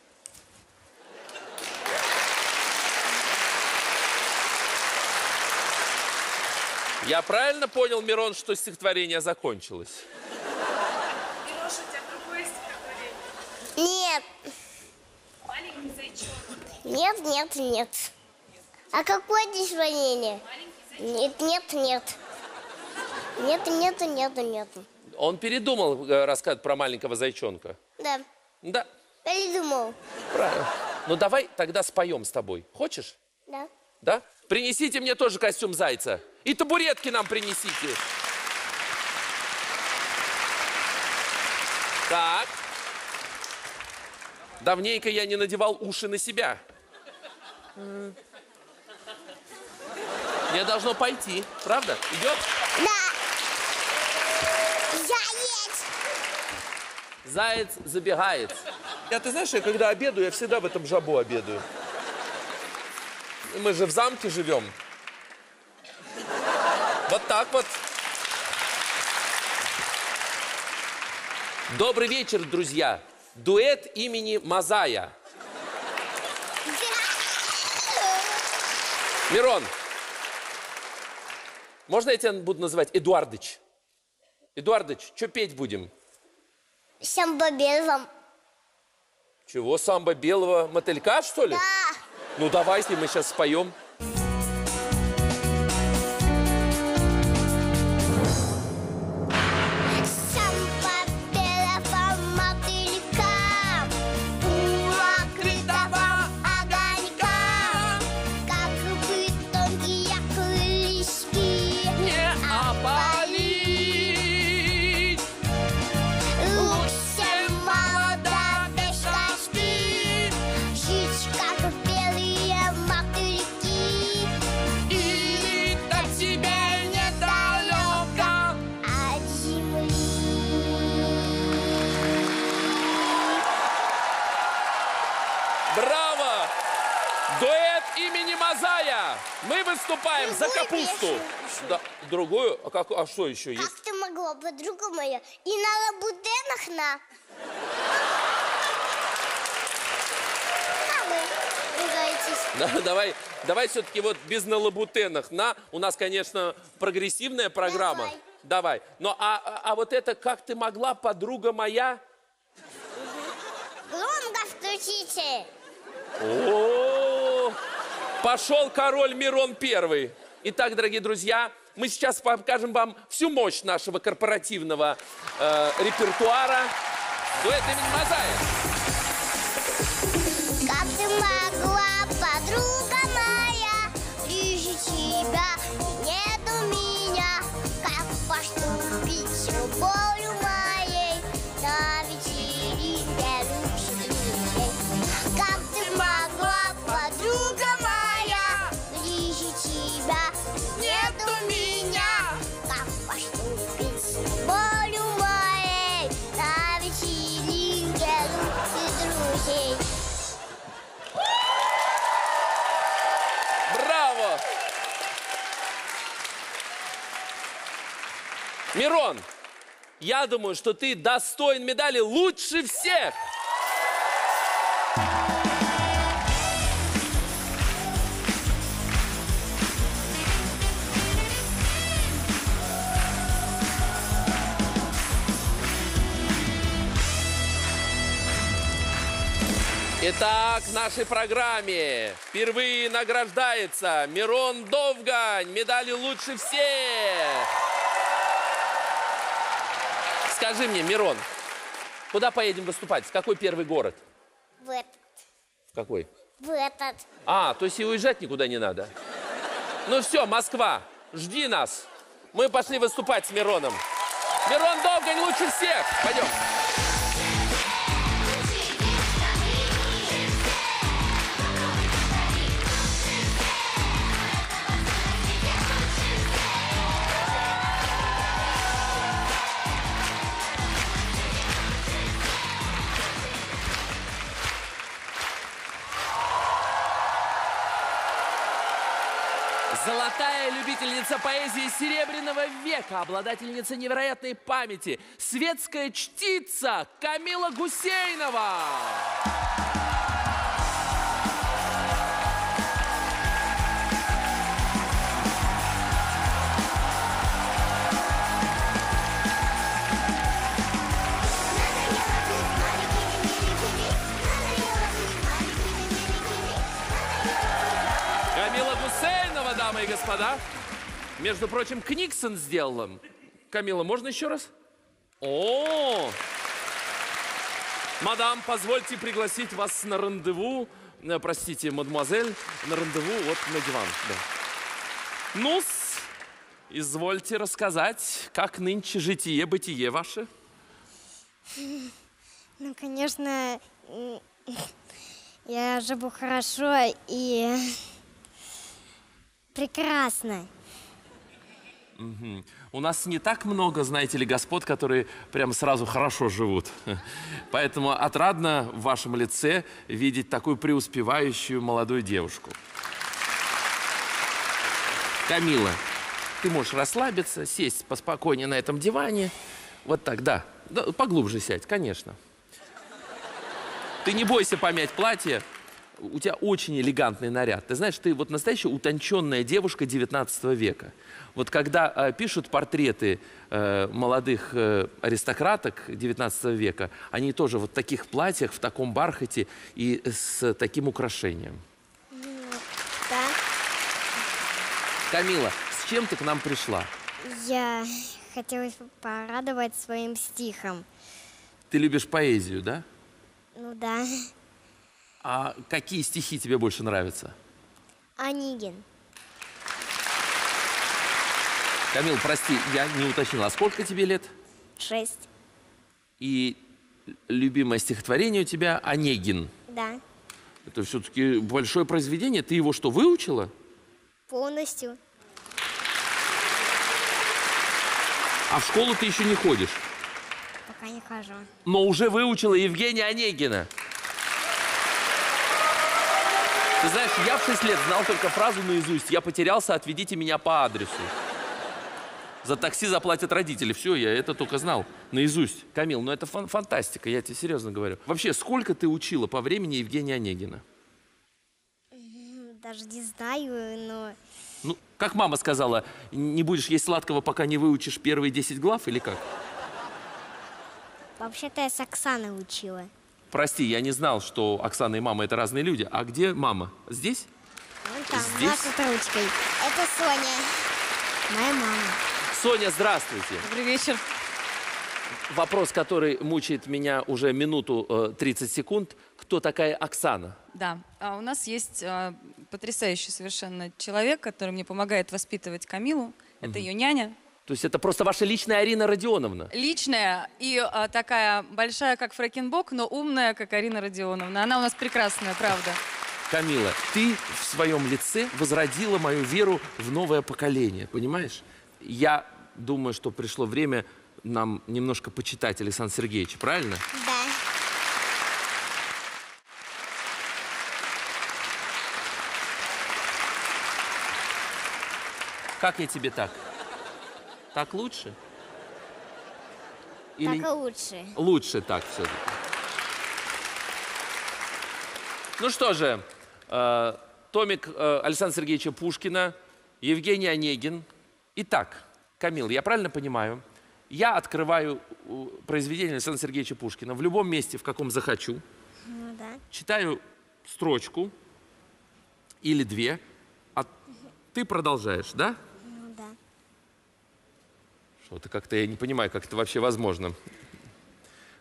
Я правильно понял, Мирон, что стихотворение закончилось? Мирош, у тебя другое стихотворение? Нет. Маленький зайчонок? Нет, нет, нет. А какое стихотворение? Нет, нет, нет. Нет, нет, нет, нет. Он передумал рассказать про маленького зайчонка? Да. Да. Передумал. Правильно. Ну давай тогда споем с тобой. Хочешь? Да. Да? Принесите мне тоже костюм зайца. И табуретки нам принесите. Так. Давненько я не надевал уши на себя. Мне должно пойти, правда? Идет? Да. Заяц. Заяц забегает. А ты знаешь, я когда обедаю, я всегда в этом жабо обедаю. Мы же в замке живем. Вот так вот. Добрый вечер, друзья. Дуэт имени Мазая. Мирон, можно я тебя буду называть Эдуардыч? Эдуардыч, что петь будем? Самбо белого. Чего, самбо белого мотылька, что ли? Да. Ну давай, если мы сейчас споем. Мы выступаем другую за капусту. Да, другую? А, как, а что еще есть? Как ты могла, подруга моя? И на лабутенах на. Да, давай все-таки вот без на лабутенах на. У нас, конечно, прогрессивная программа. Давай. Но а вот это как ты могла, подруга моя? Громко включите. О-о-о! Пошел король Мирон Первый. Итак, дорогие друзья, мы сейчас покажем вам всю мощь нашего корпоративного репертуара. Дуэт имени Мазая. Как ты могла, подруга моя, ближе тебя нет у меня. Как поступить с любовью моей на вечеринке ручьей? Как ты могла, подруга моя, Мирон, я думаю, что ты достоин медали «Лучше всех!». Итак, в нашей программе впервые награждается Мирон Довгань медалью «Лучше всех!». Скажи мне, Мирон, куда поедем выступать? В какой первый город? В этот. В какой? В этот. А, то есть и уезжать никуда не надо? Ну все, Москва, жди нас. Мы пошли выступать с Мироном. Мирон Довгань лучше всех. Пойдем. Золотая любительница поэзии Серебряного века, обладательница невероятной памяти, светская чтица Камила Гусейнова. дамы и господа. Между прочим, Книксон сделал им. Камила, можно еще раз? О! Мадам, позвольте пригласить вас на рандеву. Простите, мадемуазель, на рандеву вот на диван. Да. Ну-с, извольте рассказать, как нынче житие-бытие ваше? Ну, конечно, я живу хорошо и прекрасно. Угу. У нас не так много, знаете ли, господ, которые прям сразу хорошо живут. Поэтому отрадно в вашем лице видеть такую преуспевающую молодую девушку. Камила, ты можешь расслабиться, сесть поспокойнее на этом диване. Вот так, да. Да, поглубже сядь, конечно. Ты не бойся помять платье. У тебя очень элегантный наряд. Ты знаешь, ты вот настоящая утонченная девушка 19 века. Вот когда пишут портреты молодых аристократок 19 века, они тоже вот в таких платьях, в таком бархате и с таким украшением. Да. Камила, с чем ты к нам пришла? Я хотела порадовать своим стихом. Ты любишь поэзию, да? Ну да. А какие стихи тебе больше нравятся? Онегин. Камил, прости, я не уточнила, а сколько тебе лет? 6. И любимое стихотворение у тебя «Онегин». Да. Это все-таки большое произведение. Ты его что, выучила? Полностью. А в школу ты еще не ходишь? Пока не хожу. Но уже выучила Евгения Онегина. Ты знаешь, я в 6 лет знал только фразу наизусть. Я потерялся, отведите меня по адресу. За такси заплатят родители. Все, я это только знал. Наизусть. Камил, ну это фантастика, я тебе серьезно говорю. Вообще, сколько ты учила по времени Евгения Онегина? Даже не знаю, но... Ну, как мама сказала, не будешь есть сладкого, пока не выучишь первые 10 глав, или как? Вообще-то я с Оксаной учила. Прости, я не знал, что Оксана и мама – это разные люди. А где мама? Здесь? Вон там, здесь? С ручкой. Это Соня, моя мама. Соня, здравствуйте. Добрый вечер. Вопрос, который мучает меня уже минуту 30 секунд. Кто такая Оксана? Да, у нас есть потрясающий совершенно человек, который мне помогает воспитывать Камилу. Это ее няня. То есть это просто ваша личная Арина Родионовна? Личная и такая большая, как Фрэкенбок, но умная, как Арина Родионовна. Она у нас прекрасная, правда. Камила, ты в своем лице возродила мою веру в новое поколение, понимаешь? Я думаю, что пришло время нам немножко почитать Александра Сергеевича, правильно? Да. Как я тебе так? Так лучше? Или... Так лучше. Лучше так все-таки. Ну что же, томик Александра Сергеевича Пушкина, Евгений Онегин. Итак, Камил, я правильно понимаю, я открываю произведение Александра Сергеевича Пушкина в любом месте, в каком захочу. Ну, да. Читаю строчку или две, а ты продолжаешь, да? Что-то как-то я не понимаю, как это вообще возможно.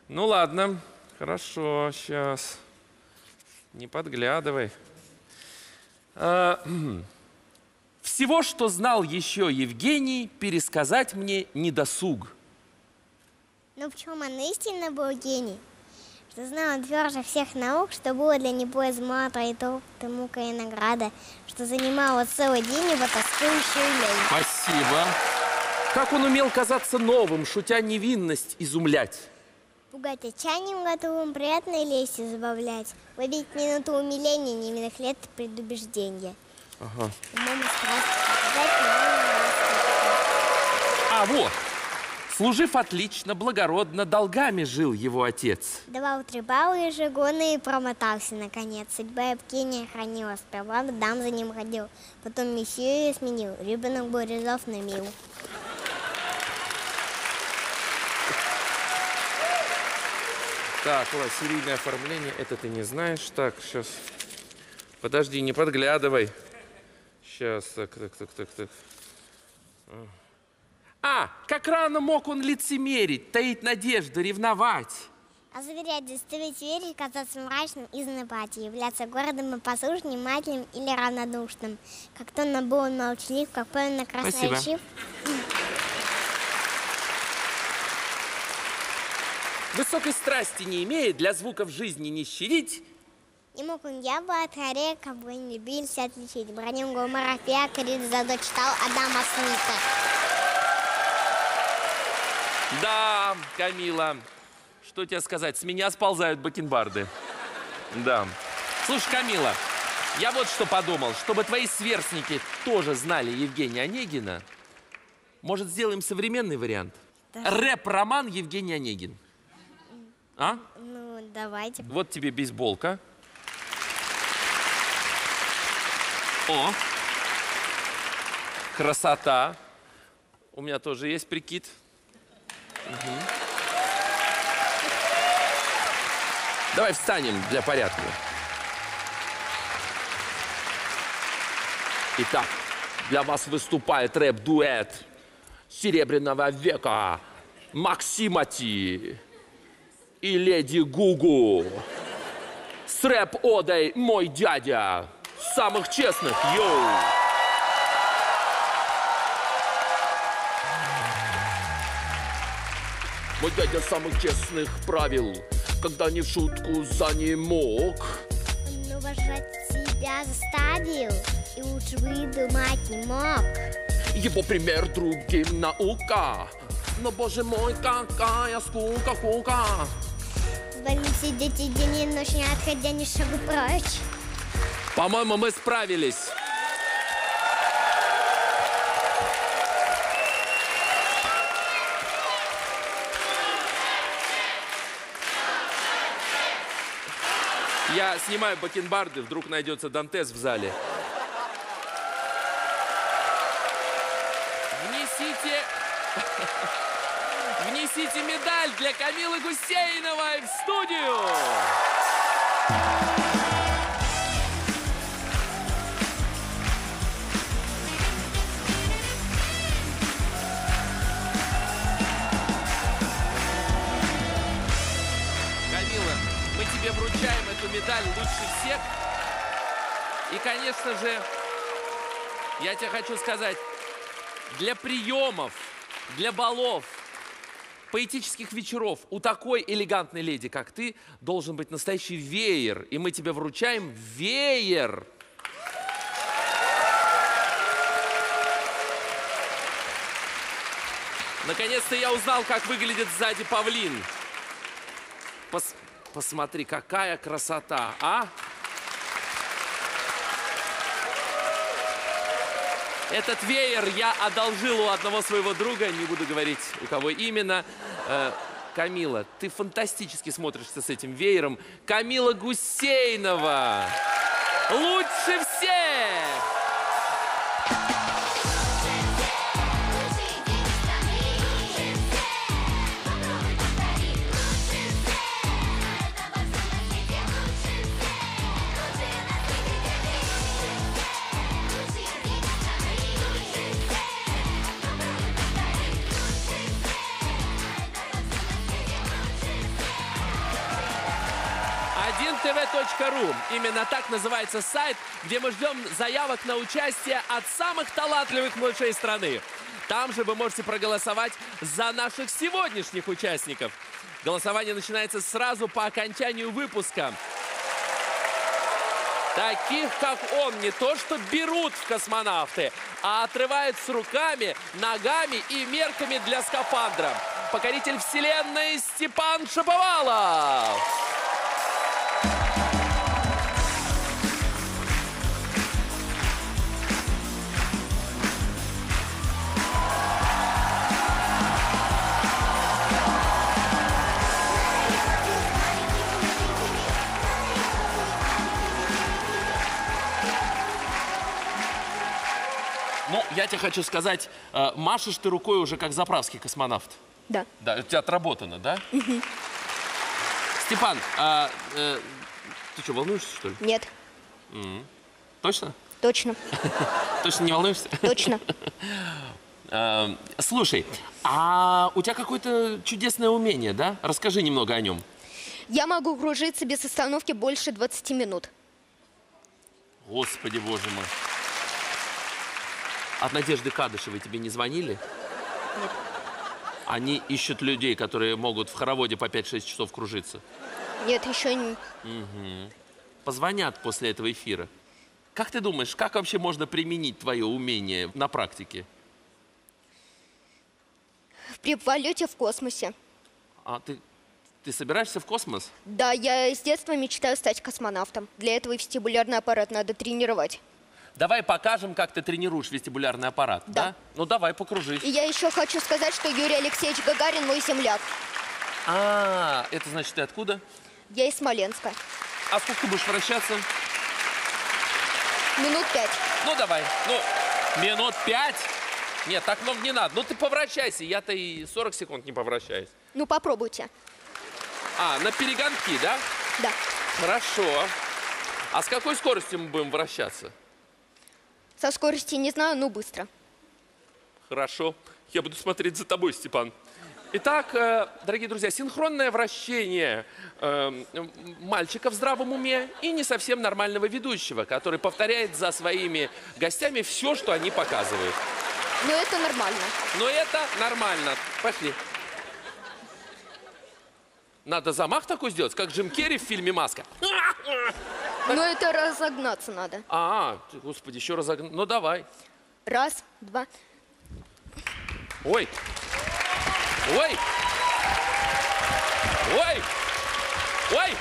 Ну ладно, хорошо, сейчас. Не подглядывай. Всего, что знал еще Евгений, пересказать мне не досуг. Но в чем он истинно был гений? Что знал он тверже всех наук, что было для него измата и толк, и мука, и награда, что занимало целый день его тоскующую лень. Спасибо. Как он умел казаться новым, шутя невинность изумлять? Пугать отчаянием готовым, приятной лестью забавлять. Ловить минуту умиления, невинных лет предубеждения. Ага. А вот, служив отлично, благородно, долгами жил его отец. Давал 3 балла ежегодно и промотался, наконец. Судьба Евгения хранила, сперва дам за ним ходил. Потом мессию сменил, ребенок был резов на мил. Так, ладно, серийное оформление, это ты не знаешь. Так, сейчас. Подожди, не подглядывай. Сейчас, так. А, как рано мог он лицемерить, таить надежды, ревновать. А заверять, заставить верить, казаться мрачным и занапать, являться гордым и послушным, внимательным или равнодушным. Как то он был молчалив, какой он красноречив. Высокой страсти не имеет, для звуков жизни не щадить. Не мог он яблоко от орехов, кого не любился отличить. Бронил гумора Феокрит, зато читал Адама Смита. Да, Камила, что тебе сказать, с меня сползают бакенбарды. Да. Слушай, Камила, я вот что подумал, чтобы твои сверстники тоже знали Евгения Онегина, может, сделаем современный вариант? Да. Рэп-роман Евгений Онегин. А? Ну, давайте. Вот тебе бейсболка. О, красота. У меня тоже есть прикид. Угу. Давай встанем для порядка. Итак, для вас выступает рэп-дуэт Серебряного века Максимати и Леди Гугу с рэп-одой «Мой дядя». Самых честных, йоу! Мой дядя самых честных правил, когда не в шутку за ним мог. Он уважать себя заставил, и лучше выдумать не мог. Его пример другим наука, но, боже мой, какая скука-кука. С больницы дети день и ночь, не отходя ни шагу прочь. По-моему, мы справились. Я снимаю бакенбарды, вдруг найдется Дантес в зале. Внесите медаль для Камилы Гусейновой в студию. Вручаем эту медаль «Лучше всех». И, конечно же, я тебе хочу сказать, для приемов, для балов, поэтических вечеров у такой элегантной леди, как ты, должен быть настоящий веер. И мы тебе вручаем веер. Наконец-то я узнал, как выглядит сзади павлин. Посмотри, какая красота, а? Этот веер я одолжил у одного своего друга, не буду говорить, у кого именно. Камила, ты фантастически смотришься с этим веером. Камила Гусейнова! Лучше всех! tv.ru. Именно так называется сайт, где мы ждем заявок на участие от самых талантливых младшей страны. Там же вы можете проголосовать за наших сегодняшних участников. Голосование начинается сразу по окончанию выпуска. Таких, как он, не то что берут в космонавты, а отрывают с руками, ногами и мерками для скафандра. Покоритель вселенной Степан Шаповалов. Я тебе хочу сказать, машешь ты рукой уже как заправский космонавт. Да. Да, у тебя отработано, да? Угу. Степан, ты что, волнуешься, что ли? Нет. Точно? Точно. Точно не волнуешься? Точно. Слушай, а у тебя какое-то чудесное умение, да? Расскажи немного о нем. Я могу кружиться без остановки больше 20 минут. Господи, боже мой. От Надежды Кадышевой тебе не звонили? Нет. Они ищут людей, которые могут в хороводе по 5-6 часов кружиться. Нет, еще не. Угу. Позвонят после этого эфира. Как ты думаешь, как вообще можно применить твое умение на практике? При полете в космосе. А ты собираешься в космос? Да, я с детства мечтаю стать космонавтом. Для этого и вестибулярный аппарат надо тренировать. Давай покажем, как ты тренируешь вестибулярный аппарат. Да. Ну давай, покружись. И я еще хочу сказать, что Юрий Алексеевич Гагарин мой земляк. А, это значит, ты откуда? Я из Смоленска. А сколько ты будешь вращаться? Минут 5. Ну давай, ну, минут 5? Нет, так много не надо. Ну ты повращайся, я-то и 40 секунд не повращаюсь. Ну попробуйте. А, на перегонки, да? Да. Хорошо. А с какой скоростью мы будем вращаться? Со скоростью не знаю, но быстро. Хорошо. Я буду смотреть за тобой, Степан. Итак, дорогие друзья, синхронное вращение мальчика в здравом уме и не совсем нормального ведущего, который повторяет за своими гостями все, что они показывают. Но это нормально. Но это нормально. Пошли. Надо замах такой сделать, как Джим Керри в фильме «Маска». Но это разогнаться надо. А, господи, еще разогнаться. Ну, давай. Раз, два. Ой. Ой. Ой. Ой.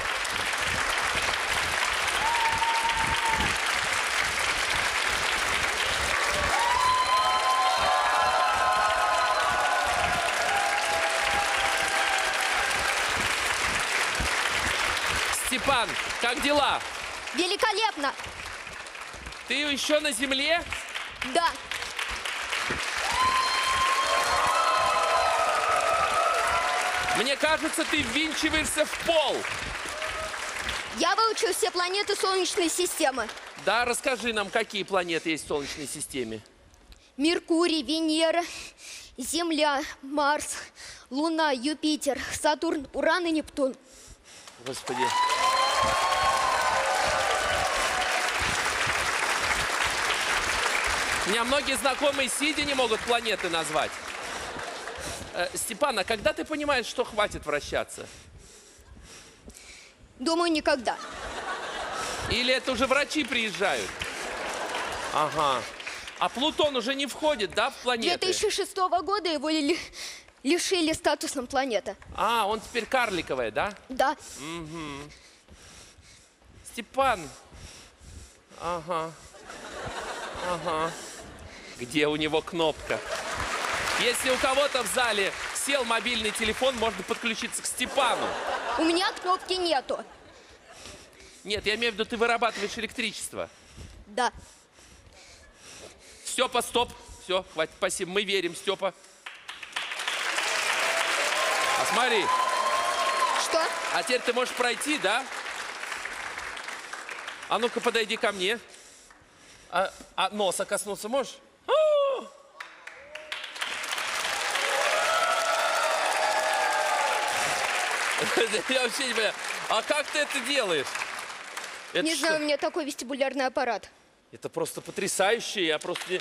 Степан, как дела? Великолепно! Ты еще на земле? Да. Мне кажется, ты ввинчиваешься в пол. Я выучу все планеты Солнечной системы. Да, расскажи нам, какие планеты есть в Солнечной системе. Меркурий, Венера, Земля, Марс, Луна, Юпитер, Сатурн, Уран и Нептун. Господи. У меня многие знакомые сидя не могут планеты назвать. Степан, а когда ты понимаешь, что хватит вращаться? Думаю, никогда. Или это уже врачи приезжают? Ага. А Плутон уже не входит, да, в планеты? 2006 года его лишили статусом планеты. А, он теперь карликовая, да? Да. Угу. Степан. Ага. Ага. Где у него кнопка? Если у кого-то в зале сел мобильный телефон, можно подключиться к Степану. У меня кнопки нету. Нет, я имею в виду, ты вырабатываешь электричество. Да. Степа, стоп. Все, хватит, спасибо. Мы верим, Степа. А смотри. Что? А теперь ты можешь пройти, да? А ну-ка, подойди ко мне. А носа коснуться можешь? Я вообще не понимаю. А как ты это делаешь? Не знаю, у меня такой вестибулярный аппарат. Это просто потрясающе. Я просто не...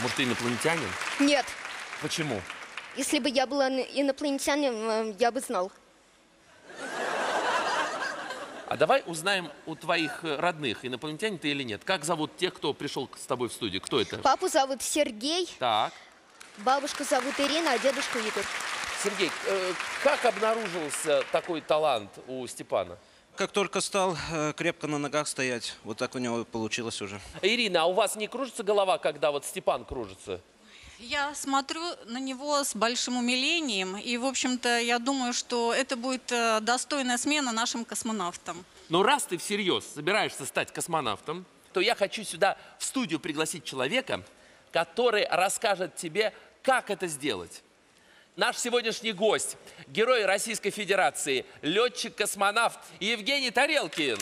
Может, ты инопланетянин? Нет. Почему? Если бы я была инопланетянином, я бы знал. А давай узнаем у твоих родных, инопланетяне ты или нет. Как зовут тех, кто пришел с тобой в студию? Кто это? Папу зовут Сергей. Так. Бабушку зовут Ирина, а дедушку Игорь. Сергей, как обнаружился такой талант у Степана? Как только стал крепко на ногах стоять. Вот так у него получилось уже. Ирина, а у вас не кружится голова, когда вот Степан кружится? Я смотрю на него с большим умилением, и, в общем-то, я думаю, что это будет достойная смена нашим космонавтам. Но раз ты всерьез собираешься стать космонавтом, то я хочу сюда в студию пригласить человека, который расскажет тебе, как это сделать. Наш сегодняшний гость, герой Российской Федерации, летчик-космонавт Евгений Тарелкин.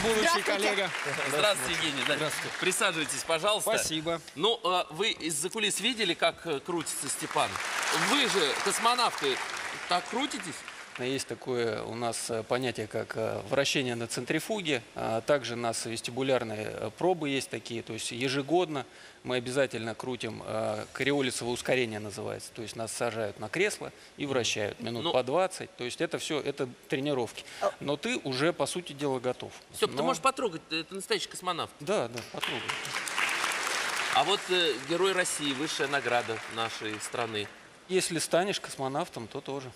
Будущий коллега. Здравствуйте, Евгений. Здравствуйте. Присаживайтесь, пожалуйста. Спасибо. Ну, вы из-за кулис видели, как крутится Степан? Вы же, космонавты, так крутитесь? Есть такое у нас понятие, как вращение на центрифуге. Также у нас вестибулярные пробы есть такие. То есть ежегодно мы обязательно крутим, кориолицевое ускорение называется. То есть нас сажают на кресло и вращают минут по 20. То есть это все, это тренировки. Но ты уже, по сути дела, готов. Все, ты можешь потрогать, это настоящий космонавт. Да, да, потрогай. А вот Герой России, высшая награда нашей страны. Если станешь космонавтом, то тоже.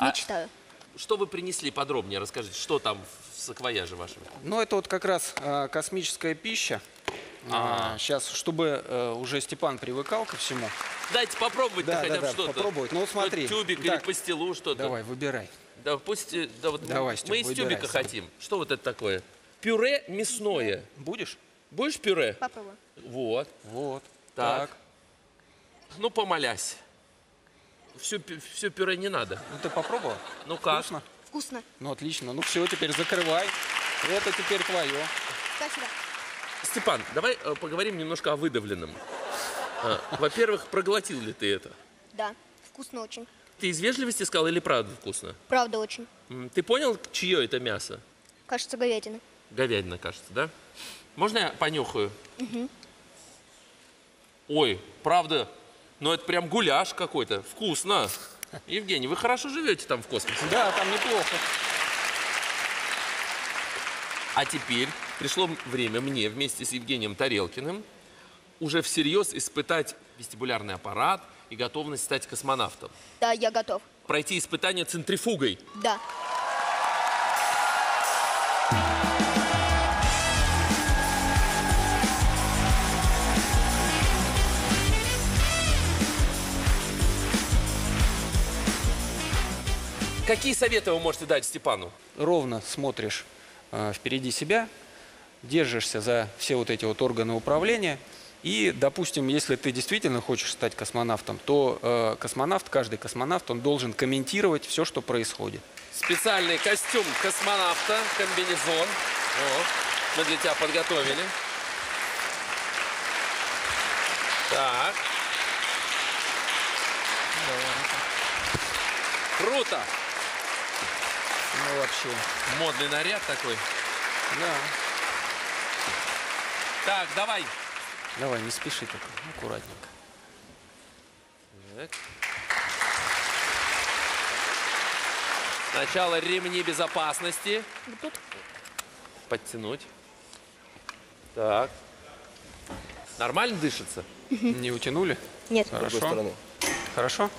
Мечтаю. Что вы принесли подробнее? Расскажите, что там в саквояже вашем? Ну, это вот как раз космическая пища. Сейчас, чтобы уже Степан привыкал ко всему. Дайте попробовать хотя бы что-то. Попробовать. Ну, смотри. Тюбик или пастилу, что-то. Давай, выбирай. Да, пусть, да, вот давай, Степ, мы из тюбика хотим. Что вот это такое? Пюре мясное. Будешь? Будешь пюре? Попробуй. Вот. Вот. Так. Ну, помолясь. Все пюре не надо. Ну, ты попробовал? Ну, как? Вкусно? Вкусно. Ну, отлично. Ну, все, теперь закрывай. Это теперь твое. Спасибо. Степан, давай поговорим немножко о выдавленном. Во-первых, проглотил ли ты это? Да, вкусно очень. Ты из вежливости сказал или правда вкусно? Правда очень. Ты понял, чье это мясо? Кажется, говядина. Говядина, кажется, да? Можно я понюхаю? Угу. Ой, правда... Ну, это прям гуляш какой-то. Вкусно. Евгений, вы хорошо живете там в космосе? Да, там неплохо. А теперь пришло время мне вместе с Евгением Тарелкиным уже всерьез испытать вестибулярный аппарат и готовность стать космонавтом. Да, я готов. Пройти испытание центрифугой. Да. Какие советы вы можете дать Степану? Ровно смотришь впереди себя, держишься за все вот эти вот органы управления. И, допустим, если ты действительно хочешь стать космонавтом, то каждый космонавт, он должен комментировать все, что происходит. Специальный костюм космонавта, комбинезон. О, мы для тебя подготовили. Так. Круто! Ну, вообще. Модный наряд такой. Да. Так, давай. Давай, не спеши так, аккуратненько. Так. Сначала ремни безопасности. Подтянуть. Так. Нормально дышится? Не утянули? Нет. Хорошо. Хорошо?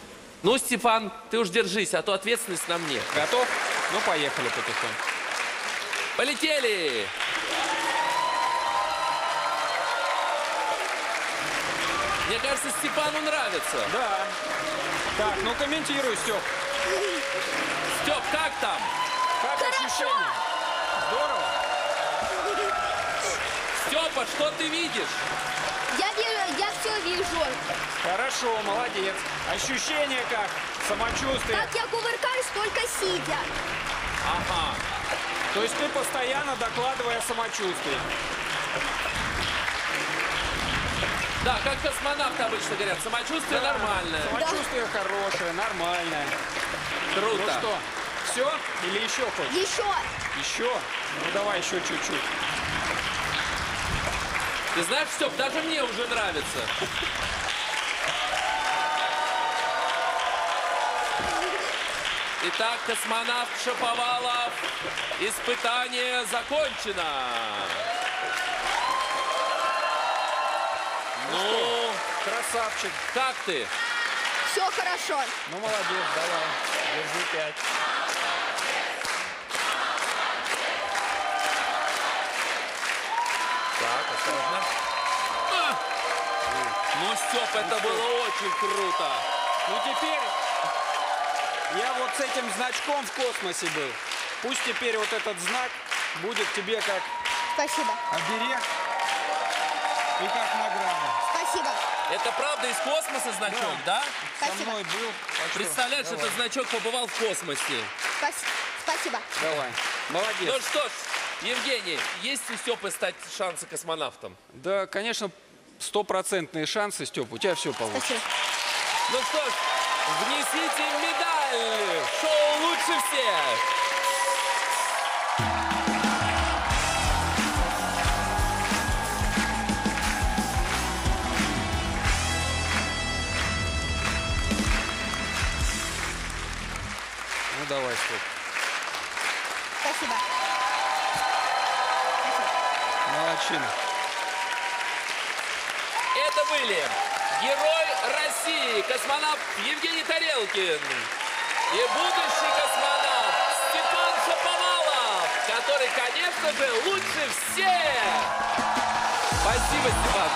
Ну, Степан, ты уж держись, а то ответственность на мне. Готов? Ну, поехали потихоньку. Полетели! Мне кажется, Степану нравится. Да. Так, ну комментируй, Степ. Степ, как там? Как ощущение? Здорово? Степа, что ты видишь? Я все вижу. Хорошо, молодец. Ощущение как? Самочувствие? Так я кувыркаюсь только сидя. Ага. То есть ты постоянно докладывая самочувствие. Да, как космонавты обычно говорят, самочувствие нормальное. Самочувствие хорошее, нормальное. Круто. Ну что, все или еще хочешь? Еще. Еще? Ну давай еще чуть-чуть. Ты знаешь, Степ, даже мне уже нравится. Итак, космонавт Шаповалов, испытание закончено. Ну, что, красавчик. Как ты? Все хорошо. Ну, молодец, давай. Держи 5. Так, осторожно. Ну, Степ, это было очень круто. Ну, теперь я вот с этим значком в космосе был. Пусть теперь вот этот знак будет тебе как оберег и как награда. Спасибо. Это правда из космоса значок, да? Спасибо. Со мной был. Представляешь, давай. Этот значок побывал в космосе. Спасибо. Давай. Молодец. Ну что ж, Евгений, есть ли, Степа, стать шансы космонавтом? Да, конечно, 100-процентные шансы, Степа, у тебя все получится. Спасибо. Ну что ж, внесите медаль! Шоу «Лучше всех!» Давай, Степ. Спасибо. Молодчина. Это были герой России, космонавт Евгений Тарелкин и будущий космонавт Степан Шаповалов, который, конечно же, лучше всех. Спасибо, Степан.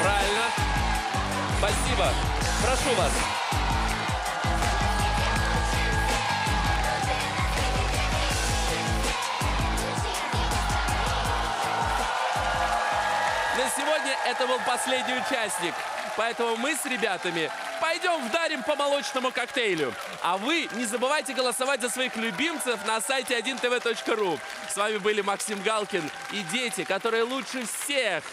Правильно. Спасибо. Прошу вас. Сегодня это был последний участник, поэтому мы с ребятами пойдем вдарим по молочному коктейлю. А вы не забывайте голосовать за своих любимцев на сайте 1tv.ru. С вами были Максим Галкин и дети, которые лучше всех.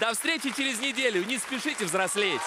До встречи через неделю. Не спешите взрослеть.